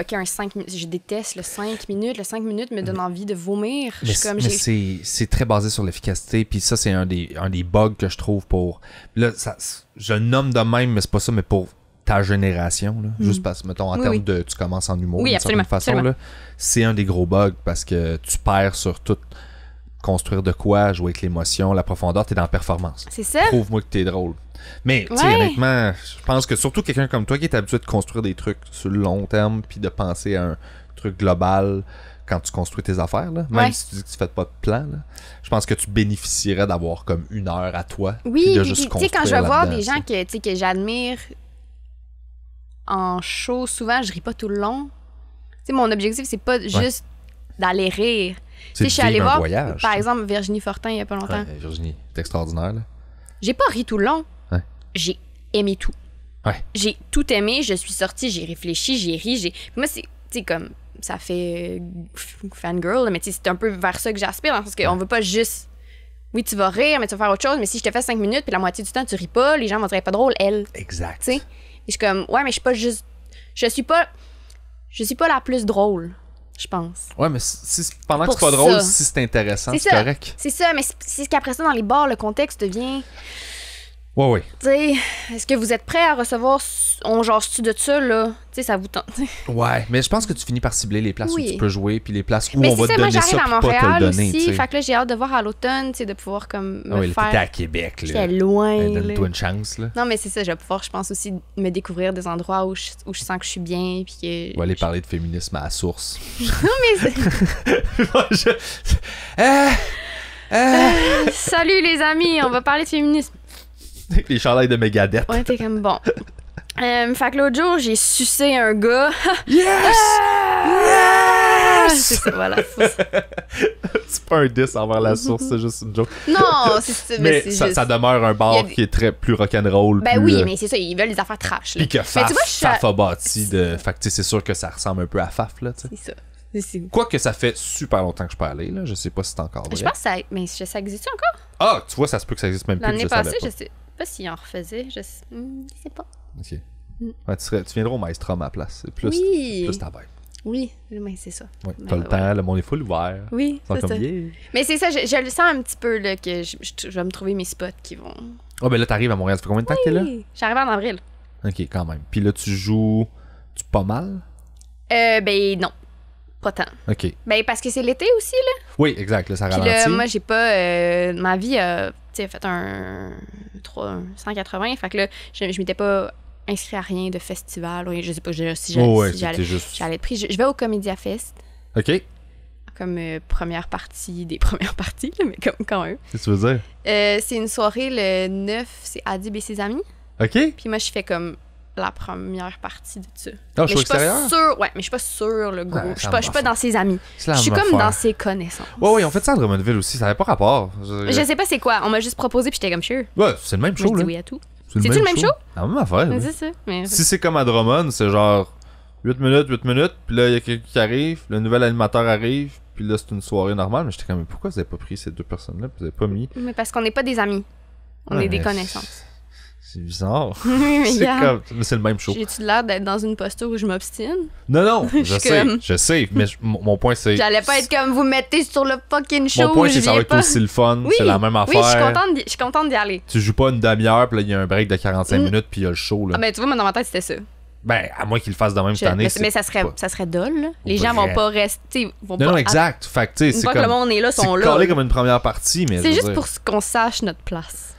OK, un 5 minutes. Je déteste le 5 minutes. Le 5 minutes me donne envie de vomir. Mais c'est très basé sur l'efficacité. Puis ça, c'est un des bugs que je trouve pour... Là, ça, je le nomme de même, mais c'est pas ça, mais pour ta génération. Là, juste parce que, mettons, en termes de... Tu commences en humour d'une certaine façon. C'est un des gros bugs parce que tu perds sur tout... Construire de quoi, jouer avec l'émotion, la profondeur, t'es dans la performance. C'est ça. Prouve-moi que t'es drôle. Mais, tu sais, honnêtement, je pense que surtout quelqu'un comme toi qui est habitué de construire des trucs sur le long terme puis de penser à un truc global, quand tu construis tes affaires, là, même si tu dis que tu fais pas de plan, là, je pense que tu bénéficierais d'avoir comme une heure à toi. Oui, tu sais, quand je vais voir des gens que j'admire en show, souvent, je ris pas tout le long. T'sais, mon objectif, c'est pas juste d'aller rire. Je suis allée voir, par exemple, Virginie Fortin il y a pas longtemps. Ouais, Virginie, c'est extraordinaire. J'ai pas ri tout le long. Ouais. J'ai aimé tout. Ouais. J'ai tout aimé, je suis sortie, j'ai réfléchi, j'ai ri. Moi, c'est comme... Ça fait fangirl, mais c'est un peu vers ça que j'aspire, dans le sens qu'on veut pas juste... Oui, tu vas rire, mais tu vas faire autre chose, mais si je te fais 5 minutes, puis la moitié du temps, tu ris pas, les gens vont dire, pas drôle, elle. Exact. T'sais? Et je suis comme, ouais, mais je suis pas juste... Je suis pas la plus drôle, je pense. Ouais, mais si, pendant que c'est pas drôle, si c'est intéressant, c'est correct. C'est ça, mais c'est ce qu'après ça, dans les bars, le contexte devient... Ouais, ouais. Tu sais, est-ce que vous êtes prêt à recevoir on jase-tu de ça, là? Tu sais, ça vous tente. Ouais, mais je pense que tu finis par cibler les places où tu peux jouer, puis les places où on va te donner ça, puis pas te le donner. Mais c'est ça, moi, j'arrive à Montréal aussi, fait que là, j'ai hâte de voir à l'automne, tu sais, de pouvoir comme me faire... Oui, t'étais à Québec, là. J'étais loin, là. Donne-toi une chance, là. Non, mais c'est ça, je vais pouvoir, je pense aussi, me découvrir des endroits où je sens que je suis bien, puis que... On va aller parler de féminisme à la source. Non, mais c'est... Salut, les amis, on va parler de féminisme. Les chandails de Megadeth. Ouais, t'es comme bon. Fait que l'autre jour, j'ai sucé un gars. Yes! Ah! Yes! C'est ça, voilà. C'est pas un diss envers la source, c'est juste une joke. Non, c'est ça, ça demeure un bar qui est très plus rock'n'roll. Ben oui, mais c'est ça, ils veulent les affaires trash. Puis que Faf, a bâti de... Fait que c'est sûr que ça ressemble un peu à Faf, là, tu sais. C'est ça. Quoique ça fait super longtemps que je peux aller, là. Je sais pas si c'est encore vrai. Je pense que ça... Mais ça existe encore? Ah, tu vois, ça se peut que ça existe même plus. L'année passée, je sais pas s'ils en refaisaient. Je sais pas. Ok. Ouais, tu viendras au Maestro à ma place. C'est plus, plus ta vibe. Oui, mais c'est ça. Ouais, t'as le temps, le monde est full ouvert. Oui, c'est ça. Mais c'est ça, je le sens un petit peu là, que je vais me trouver mes spots qui vont... Ah, ben là, t'arrives à Montréal. Ça fait combien de temps que t'es là? J'arrive en avril. Ok, quand même. Puis là, tu joues... Tu pas mal? Ben non. Pas tant. OK. Ben, parce que c'est l'été aussi, là. Oui, exact. Là, ça ralentit. Là, moi, j'ai pas... ma vie a fait un 180. Fait que là, je m'étais pas inscrit à rien de festival. Je sais pas si j'allais être pris. Je vais au Comédia Fest. OK. Comme première partie des premières parties, là, mais comme quand même. Qu'est-ce que tu veux dire? C'est une soirée le 9. C'est Adib et ses amis. OK. Puis moi, je fais comme... la première partie de ça. Oh, je suis pas sûre, mais je suis pas sûre le gros. Je suis pas dans ses amis. Je suis comme dans ses connaissances. Ouais, oui, on fait ça à Drummondville aussi, ça n'avait pas rapport. Je sais pas c'est quoi, on m'a juste proposé puis j'étais comme sure. Ouais, c'est le même show là. Oui à tout. C'est-tu le même show? La même affaire. Oui. Ça, mais... Si c'est comme à Drummond, c'est genre 8 minutes, puis là il y a quelqu'un qui arrive, le nouvel animateur arrive, puis là c'est une soirée normale, mais j'étais comme pourquoi vous avez pas pris ces deux personnes là, vous avez pas mis. Mais parce qu'on n'est pas des amis. On est des connaissances. C'est bizarre. C'est le même show. J'ai-tu l'air d'être dans une posture où je m'obstine? Non, non, je sais, mais mon point c'est... J'allais pas être comme vous mettez sur le fucking show. Mon point c'est que ça va être aussi le fun, c'est la même affaire. Oui, je suis contente d'y aller. Tu joues pas une demi-heure, puis là il y a un break de 45 minutes, puis il y a le show. Là. Ah ben tu vois, moi dans ma tête c'était ça. Ben, à moins qu'ils le fassent dans même année. Mais ça serait dole, là. Les gens vont pas rester... Non, exact. Fait que tu sais, c'est comme... le monde est là, sont là. C'est collé comme une première partie, mais... C'est juste pour qu'on sache notre place.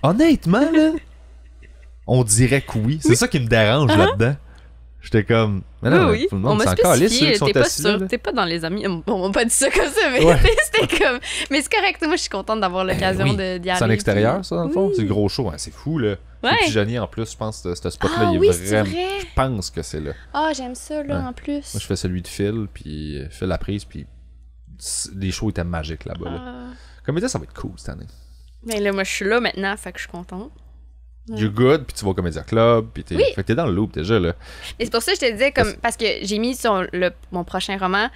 Honnêtement, là, on dirait que oui. C'est ça qui me dérange là-dedans. J'étais comme... Mais non, tout le monde s'en calisse, ceux qui sont assis là. T'es pas dans les amis. On m'a pas dit ça comme ça, mais c'était comme... Mais c'est correct, moi, je suis contente d'avoir l'occasion d'y aller. C'est en extérieur, ça, dans le fond? C'est le gros show, hein, c'est fou, là. C'est pigeonnier, en plus, je pense, ce spot-là, il est vraiment... Je pense que c'est là. Ah, j'aime ça, là, en plus. Moi, je fais celui de Phil, puis Phil la prise, puis les shows étaient magiques là-bas. Comme ça va être cool cette année. Mais là, moi, je suis là maintenant, fait que je suis contente. You're good, puis tu vas au Comédia Club, puis t'es dans le loop déjà, là. Et c'est pour ça que je te disais, comme, parce que j'ai mis sur mon prochain roman,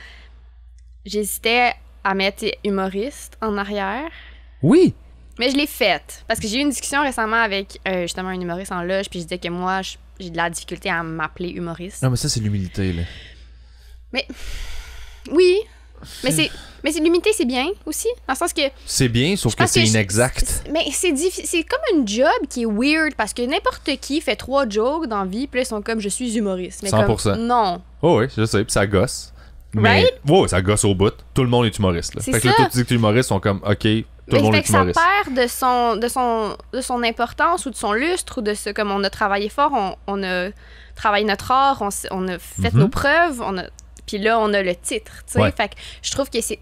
j'hésitais à mettre humoriste en arrière. Oui! Mais je l'ai faite, parce que j'ai eu une discussion récemment avec, justement, un humoriste en loge, puis je disais que moi, j'ai de la difficulté à m'appeler humoriste. Non, mais ça, c'est l'humilité, là. Mais... Oui! Mais c'est l'humilité, c'est bien aussi, dans le sens que... C'est bien, sauf que c'est inexact. Mais c'est comme une job qui est weird, parce que n'importe qui fait 3 jokes dans la vie, puis là, ils sont comme, je suis humoriste. Mais 100%. Comme, non. Oh oui, je sais, puis ça gosse. Mais, right? Oh, ça gosse au bout. Tout le monde est humoriste. Là. Fait que là, tout dit que tu es humoriste, sont comme, OK, tout le monde est humoriste. Ça perd de son importance ou de son lustre, ou de ce, comme on a travaillé fort, on a travaillé notre art, on a fait nos preuves, on a... puis là, on a le titre, tu sais. Ouais. Fait que je trouve que c'est...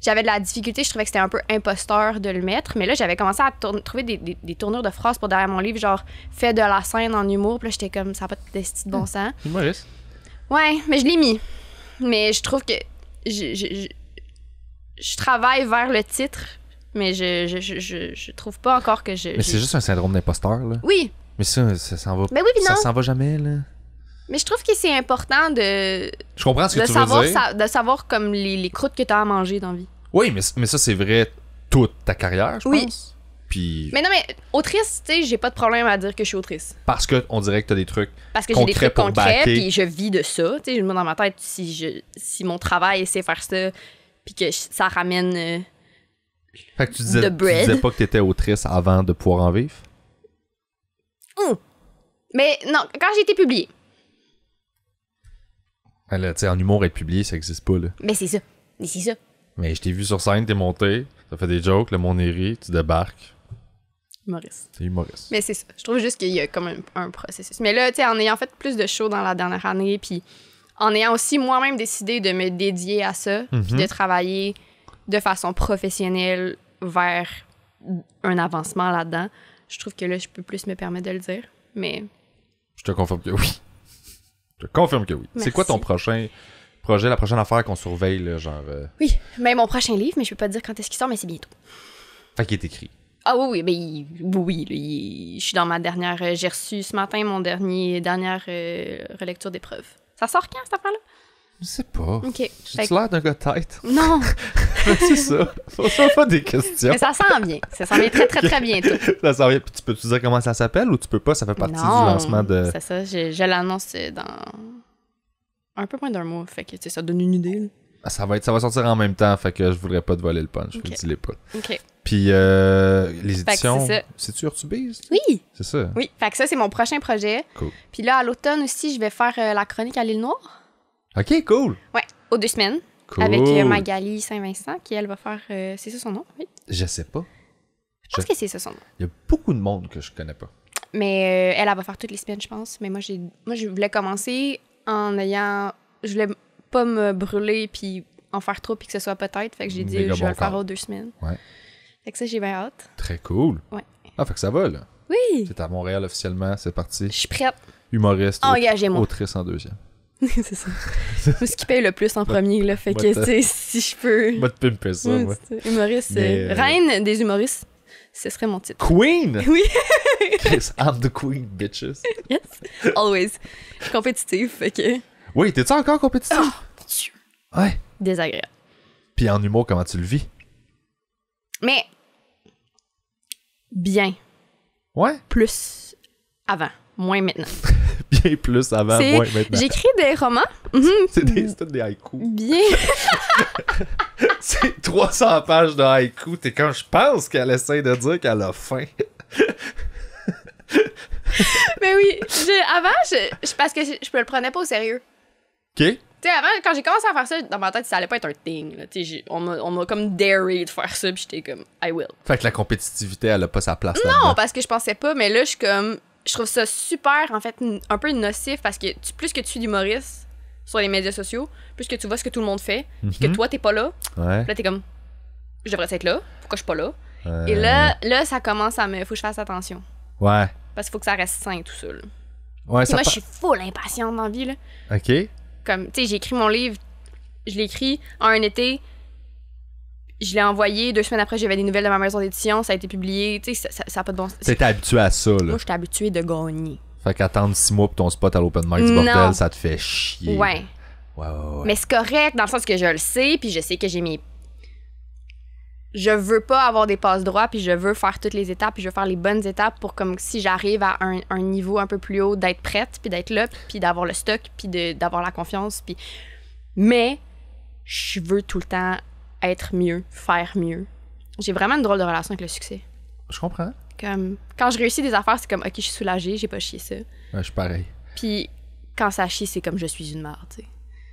J'avais de la difficulté, je trouvais que c'était un peu imposteur de le mettre, mais là, j'avais commencé à trouver des tournures de phrases pour derrière mon livre, genre « Fais de la scène en humour », puis là, j'étais comme « Ça n'a pas de bon sens ». Humoriste. Ouais, mais je l'ai mis. Mais je trouve que... Je travaille vers le titre, mais je trouve pas encore que je... Mais c'est juste un syndrome d'imposteur, là. Oui. Mais ça s'en va... Mais oui, ça s'en va jamais, là. Mais je trouve que c'est important de... Je comprends ce que tu veux dire. De savoir comme les croûtes que t'as à manger dans la vie. Oui, mais ça, c'est vrai toute ta carrière, je pense. Puis... Mais non, mais autrice, tu sais, j'ai pas de problème à dire que je suis autrice. Parce qu'on dirait que t'as des trucs concrets. Parce que j'ai des trucs concrets, puis je vis de ça. Tu sais, moi, dans ma tête, si mon travail essaie de faire ça, puis que ça ramène fait que tu disais pas que t'étais autrice avant de pouvoir en vivre? Mmh. Mais non, quand j'ai été publiée. Là, tu sais, en humour, être publié, ça existe pas, là. Mais c'est ça. Mais je t'ai vu sur scène, t'es monté, t'as fait des jokes, le monde est ri, tu débarques. Humoriste. T'es humoriste. Mais c'est ça. Je trouve juste qu'il y a comme un processus. Mais là, tu sais, en ayant fait plus de shows dans la dernière année, puis en ayant aussi moi-même décidé de me dédier à ça, puis de travailler de façon professionnelle vers un avancement là-dedans, je trouve que là, je peux plus me permettre de le dire, mais... Je te confirme que oui. Je confirme que oui. C'est quoi ton prochain projet, la prochaine affaire qu'on surveille, là, genre... Oui, mais mon prochain livre, mais je peux pas te dire quand est-ce qu'il sort, mais c'est bientôt. Fait qu'il est écrit. Ah oui, oui, mais je suis dans ma dernière... J'ai reçu ce matin mon dernière relecture d'épreuve. Ça sort quand, cette affaire-là? Je sais pas. Okay. J'ai-tu l'air d'un gars tête? Non! C'est ça. On s'en fait des questions. Mais ça s'en vient. Ça s'en vient très, très, très bientôt. Ça s'en vient. Puis tu peux-tu dire comment ça s'appelle ou tu peux pas? Ça fait partie du lancement de... c'est ça. Je l'annonce dans un peu moins d'un mois. Fait que ça donne une idée. Ça va sortir en même temps. Fait que je voudrais pas te voler le punch. Je ne le dis pas. OK. Puis les éditions... C'est-tu Urutibise? Oui! C'est ça? Oui. Fait que ça, c'est mon prochain projet. Cool. Puis là, à l'automne aussi, je vais faire la chronique à l'Île Noire. OK, cool. Ouais, aux 2 semaines. Cool. Avec Magali Saint-Vincent, qui elle va faire... c'est ça son nom? Oui. Je sais pas. Je pense que c'est ça son nom. Il y a beaucoup de monde que je connais pas. Mais elle va faire toutes les semaines, je pense. Mais moi, je voulais commencer en ayant... Je voulais pas me brûler puis en faire trop puis que ce soit peut-être. Fait que j'ai dit, je vais le faire aux 2 semaines. Ouais. Fait que ça, j'ai bien hâte. Très cool. Ouais. Ah, fait que ça va, là. Oui. C'est à Montréal officiellement, c'est parti. Je suis prête. Humoriste. Engagez-moi. Autrice en 2e. C'est ça. Moi, ce qui paye le plus en premier, là. Fait que, tu sais, si je peux... Moi, tu peux ça, moi. Humoriste. Reine des humoristes, ce serait mon titre. Queen? Oui. Chris, I'm the queen, bitches. Yes. Always. Compétitive, fait que... Oui, t'es-tu encore compétitive? Oh, mon Dieu. Ouais. Désagréable. Puis en humour, comment tu le vis? Mais... Bien. Ouais? Plus avant. Moins maintenant. Bien plus avant, moins maintenant. J'écris des romans. C'est des haïkus. Bien. C'est 300 pages de haïkus. T'es quand je pense qu'elle essaie de dire qu'elle a faim. Mais oui. Parce que je le prenais pas au sérieux. OK. Tu sais, avant, quand j'ai commencé à faire ça, dans ma tête, ça allait pas être un thing. On m'a comme dared de faire ça, puis j'étais comme, I will. Fait que la compétitivité, elle a pas sa place. Non, parce que je pensais pas, mais là, je suis comme... Je trouve ça super, en fait, un peu nocif parce que plus que tu suis d'humoriste sur les médias sociaux, plus que tu vois ce que tout le monde fait, puis que toi, t'es pas là. Ouais. Là, t'es comme, je devrais être là, pourquoi je suis pas là? Et là, ça commence à me... Faut que je fasse attention. Ouais. Parce qu'il faut que ça reste sain, tout ça. Là. Ouais, ça moi, je suis full impatiente dans la vie, là. OK. Comme, tu sais, j'ai écrit mon livre, je l'ai écrit en un été, je l'ai envoyé, 2 semaines après, j'avais des nouvelles de ma maison d'édition, ça a été publié, tu sais, ça n'a pas de bon sens. T'étais habitué à ça, là. Moi, j'étais habitué de gagner. Fait qu'attendre 6 mois pour ton spot à l'open mic du bordel, ça te fait chier. Ouais. Ouais. Mais c'est correct, dans le sens que je le sais, puis je sais que j'ai mes... Je veux pas avoir des passes droits, puis je veux faire toutes les étapes, puis je veux faire les bonnes étapes pour comme si j'arrive à un niveau un peu plus haut, d'être prête, puis d'être là, puis d'avoir le stock, puis d'avoir la confiance, puis... Mais je veux tout le temps... être mieux, faire mieux. J'ai vraiment une drôle de relation avec le succès. Je comprends. Comme, quand je réussis des affaires, c'est comme, OK, je suis soulagée, j'ai pas chié ça. Ouais, je suis pareil. Puis, quand ça chie, c'est comme, je suis une merde, tu sais.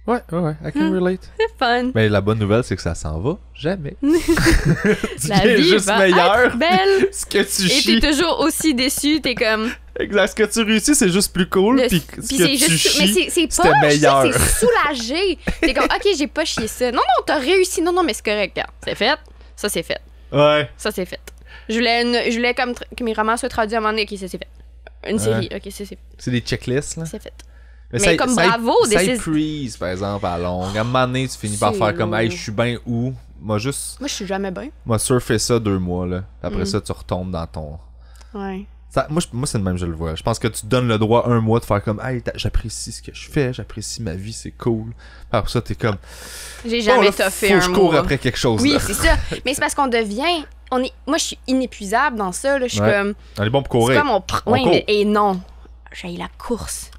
Ouais, I can relate. C'est fun. Mais la bonne nouvelle, c'est que ça s'en va jamais. La vie juste va meilleure. Être belle. Ce que tu chies. Et t'es toujours aussi déçu, t'es comme... Exact, ce que tu réussis, c'est juste plus cool. Puis ce que tu chies, mais c'est pas meilleur. C'est soulagé. T'es comme, ok, j'ai pas chié ça. Non, t'as réussi. Non, mais c'est correct. C'est fait. Ça, c'est fait. Ouais. Ça, c'est fait. Je voulais comme que mes romans soient traduits à un moment donné. Ok, ça, c'est fait. Une série. Ok, ça, c'est fait. C'est des checklists, là. C'est fait. Mais comme bravo, des prises, par exemple, à longue. À un moment donné, tu finis par faire comme, hey, je suis bien où? Moi, juste. Moi, je suis jamais bien. Moi, surfer ça 2 mois, là. Après ça, tu retombes dans ton. Ouais. Ça, moi c'est le même, je le vois. Je pense que tu te donnes le droit 1 mois de faire comme, hey, j'apprécie ce que je fais, j'apprécie ma vie, c'est cool. Après ça, t'es comme. J'ai jamais toffé un mois. Faut que je cours après quelque chose. Oui, c'est ça. Mais c'est parce qu'on devient. Moi, je suis inépuisable dans ça, là. Je suis comme. On est bon pour courir. C'est comme on. Et non, j'ai la course.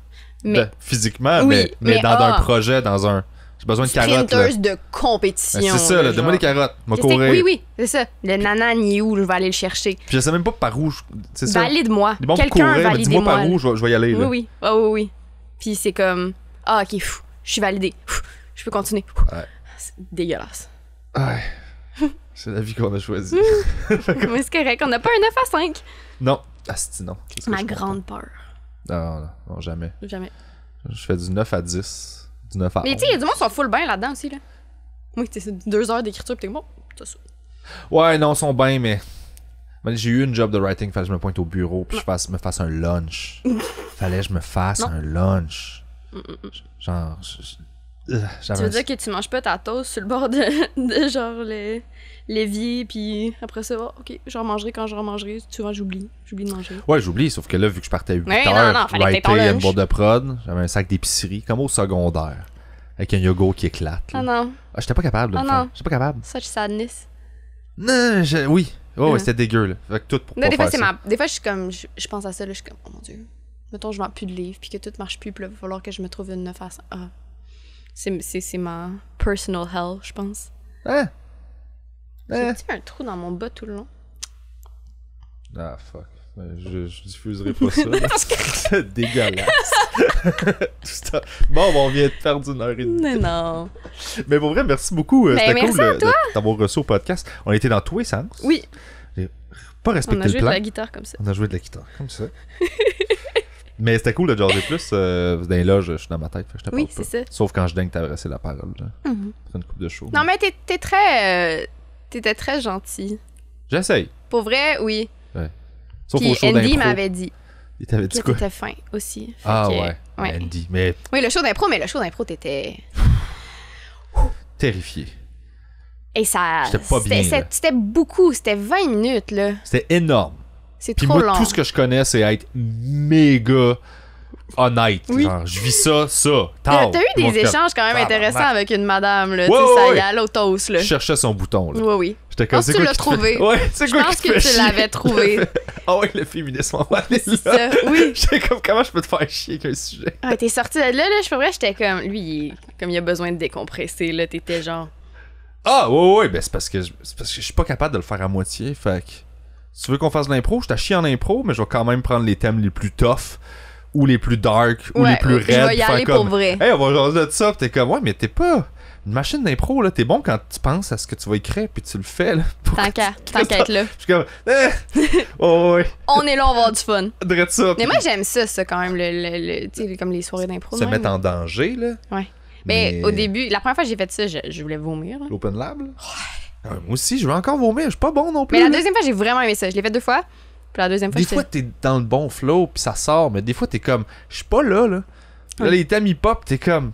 Mais, ben, physiquement, oui, mais dans un projet, dans un. J'ai besoin de carottes. Sprinteuse de compétition. Ben, c'est ça, là, donne-moi des carottes. M'a courir. Oui, c'est ça. Le nanan, il est où? Je vais aller le chercher. Puis je sais même pas par où. C'est ça. Valide-moi. Bon quelqu'un valide-moi. Dis-moi par où je vais y aller. Là. Oui. Ah oh, oui. Puis c'est comme. Ah, ok, fou. Je suis validée. Je peux continuer. Ouais. C'est dégueulasse. Ouais. C'est la vie qu'on a choisie. Mais c'est correct. On n'a pas un 9 à 5. Non. Ah, c'est non. Ma grande peur. Non, jamais. Jamais. Je fais du 9 à 10. Du 9 à 11. Mais tu sais, il y a du monde qui sont full bien là-dedans aussi. Là. Oui, c'est 2 heures d'écriture, pis t'es bon, t'as ça. Ouais, non, ils sont bien, mais. J'ai eu une job de writing, fallait que je me pointe au bureau, puis je me fasse un lunch. Fallait que je me fasse un lunch. Genre. Tu veux dire que tu manges pas ta toast sur le bord de genre l'évier, puis après ça, oh, ok, je remangerai quand je remangerai. Souvent, j'oublie de manger. Ouais, j'oublie, sauf que là, vu que je partais à 8 heures, j'étais à une bourre de prod, j'avais un sac d'épicerie, comme au secondaire, avec un yogourt qui éclate. Là. Ah non. Ah, j'étais pas capable de le faire. J'étais pas capable. Such sadness. Non, oui. Oh, ouais, c'était dégueu, là. Fait que tout pour non, pas des, faire fois, ça. Des fois, je suis comme, je pense à ça, là, je suis comme, oh mon Dieu, mettons, je vends plus de livres, puis que tout marche plus, puis là, il va falloir que je me trouve une 9 à 100. Ah. C'est ma personal hell, je pense. Hein? J'ai un trou dans mon bas tout le long. Ah, fuck. Je diffuserai pas ça. C'est dégueulasse. Bon, on vient de perdre 1 heure et demie. Mais non. Mais pour vrai, merci beaucoup. C'était cool d'avoir reçu au podcast. On était dans tous les sens. Oui. J'ai pas respecté le plan. On a joué de la guitare comme ça. Mais c'était cool de jaser plus. Dans les loges, je suis dans ma tête. Fait que je te parle pas. Ça. Sauf quand je dingue t'adresser la parole. C'est une coupe de show. Non, mais t'étais très gentil. J'essaye. Pour vrai, oui. Ouais. Sauf puis au show Andy m'avait dit. Il t'avait dit quoi? T'étais fin aussi. Fait ouais. Andy. Mais... Oui, le show d'impro, t'étais... Terrifié. Et ça... J'étais pas bien. C'était beaucoup. C'était 20 minutes, là. C'était énorme. C'est trop long. Tout ce que je connais, c'est être méga honnête. Oui. Genre, je vis ça. T'as eu des échanges quand même intéressants avec une madame, là. Ça y allait au toast, là. Je cherchais son bouton, là. Oui, oui. J'étais comme ça. Tu l'as trouvé. Ouais, c'est quoi? Je pense que tu l'avais trouvé. Ah ouais, le féminisme, on va aller là. Oui. J'étais comme, comment je peux te faire chier avec un sujet? Ah, t'es sorti de là, je pourrais, j'étais comme, lui, comme il a besoin de décompresser, là. T'étais genre. Ah, ouais, ben c'est parce que je suis pas capable de le faire à moitié, fait que. Si tu veux qu'on fasse de l'impro, je t'achie en impro, mais je vais quand même prendre les thèmes les plus tough, ou les plus dark, ou les plus raides. Je vais y aller comme, pour vrai. Hey, on va jaser de ça, pis t'es comme, ouais, mais t'es pas une machine d'impro, là, t'es bon quand tu penses à ce que tu vas écrire, puis tu le fais, là. Tant qu'à être là. Je suis comme, ouais. On est là, on va avoir du fun. Drette ça. Mais moi, j'aime ça, quand même, tu sais, comme les soirées d'impro. Se mettre en danger, là. Ouais. Mais au début, la première fois que j'ai fait ça, je voulais vomir. L'open lab, là. Moi aussi, je vais encore vomir, je suis pas bon non plus. Mais la deuxième fois, j'ai vraiment aimé ça. Je l'ai fait 2 fois. Puis la deuxième fois, des fois, t'es dans le bon flow, puis ça sort. Mais des fois, t'es comme, je suis pas là, là. Là, les thèmes hip-hop, t'es comme.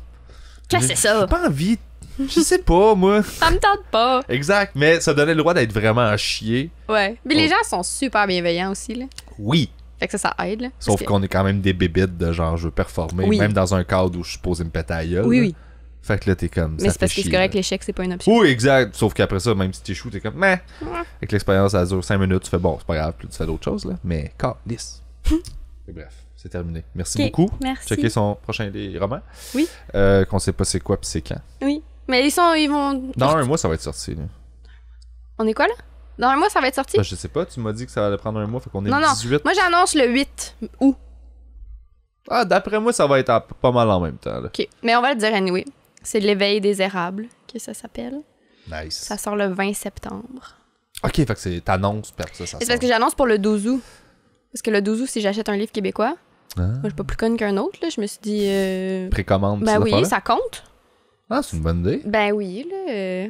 Qu'est-ce que c'est ça? J'ai pas envie. Je sais pas, moi. Ça me tente pas. Exact, mais ça donnait le droit d'être vraiment à chier. Ouais. Mais les gens sont super bienveillants aussi, là. Oui. Fait que ça aide, là. Sauf qu'on est quand même des bébites de genre, je veux performer, même dans un cadre où je suis posé une péta à gueule. Oui. Fait que là, t'es comme. Mais c'est parce que c'est correct, l'échec, c'est pas une option. Oui, exact. Sauf qu'après ça, même si t'échoues, t'es comme. Mais. Avec l'expérience, ça dure 5 minutes, tu fais bon, c'est pas grave, tu fais d'autres choses, là. Mais, calisse. Et bref, c'est terminé. Merci beaucoup. Merci. Checker son prochain roman. Oui. Qu'on sait pas c'est quoi pis c'est quand. Oui. Mais ils vont. Dans 1 mois, ça va être sorti, là. On est quoi, là? Dans 1 mois, ça va être sorti? Ben, je sais pas, tu m'as dit que ça allait prendre 1 mois, fait qu'on est le 18. Moi, j'annonce le 8 août. Ah, d'après moi, ça va être pas mal en même temps, là. Ok. Mais on va le dire anyway. C'est L'éveil des érables que ça s'appelle. Nice. Ça sort le 20 septembre. OK, fait que c'est t'annonces, ça sort. C'est parce que j'annonce pour le 12 août. Parce que le 12 août, si j'achète un livre québécois, moi, je suis pas plus conne qu'un autre, là. Je me suis dit... Précommande, ben oui, ça compte. Ah, c'est une bonne idée. Ben oui, là.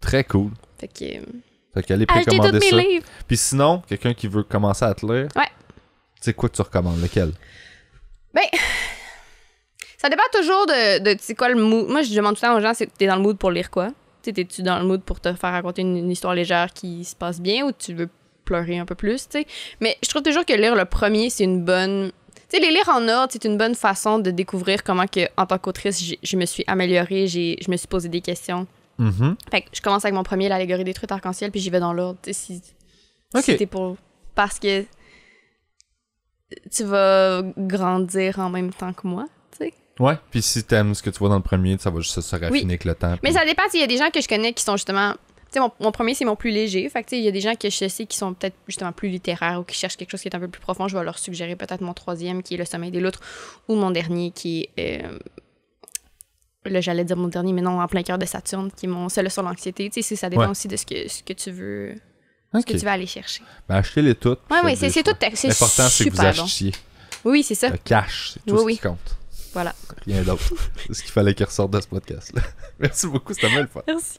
Très cool. Fait qu'aller précommander ça. Livres. Puis sinon, quelqu'un qui veut commencer à te lire, ouais. C'est quoi que tu recommandes? Lequel? Ben... Ça dépend toujours de c'est quoi le mood. Moi, je demande tout le temps aux gens, t'es dans le mood pour lire quoi? T'es-tu dans le mood pour te faire raconter une histoire légère qui se passe bien ou tu veux pleurer un peu plus, tu sais? Mais je trouve toujours que lire le premier, c'est une bonne... Tu sais, les lire en ordre, c'est une bonne façon de découvrir comment, que, en tant qu'autrice, je me suis améliorée, je me suis posé des questions. Mm-hmm. Fait que je commence avec mon premier, L'allégorie des trucs arc-en-ciel, puis j'y vais dans l'ordre. Si t'es pour... Parce que tu vas grandir en même temps que moi, tu sais. Ouais, puis si t'aimes ce que tu vois dans le premier, ça va juste se raffiner avec le temps. Puis... Mais ça dépend, il y a des gens que je connais qui sont justement... Tu sais, mon premier, c'est mon plus léger. Fait que, tu sais, il y a des gens que je sais qui sont peut-être justement plus littéraires ou qui cherchent quelque chose qui est un peu plus profond. Je vais leur suggérer peut-être mon troisième, qui est Le sommeil des loutres, ou mon dernier, qui est... Là, j'allais dire mon dernier, mais non, En plein cœur de Saturne, qui est mon seul sur l'anxiété. Tu sais, ça dépend aussi de ce que tu veux... Okay. Ce que tu vas aller chercher. Ben, achetez-les toutes. Oui, c'est tout. L'important, c'est que vous achetiez. Bon. Oui, c'est ça. Le cash, c'est tout ce qui compte. Voilà. Rien d'autre. C'est ce qu'il fallait qu'il ressorte de ce podcast-là. Merci beaucoup, c'était mal le fun. Merci.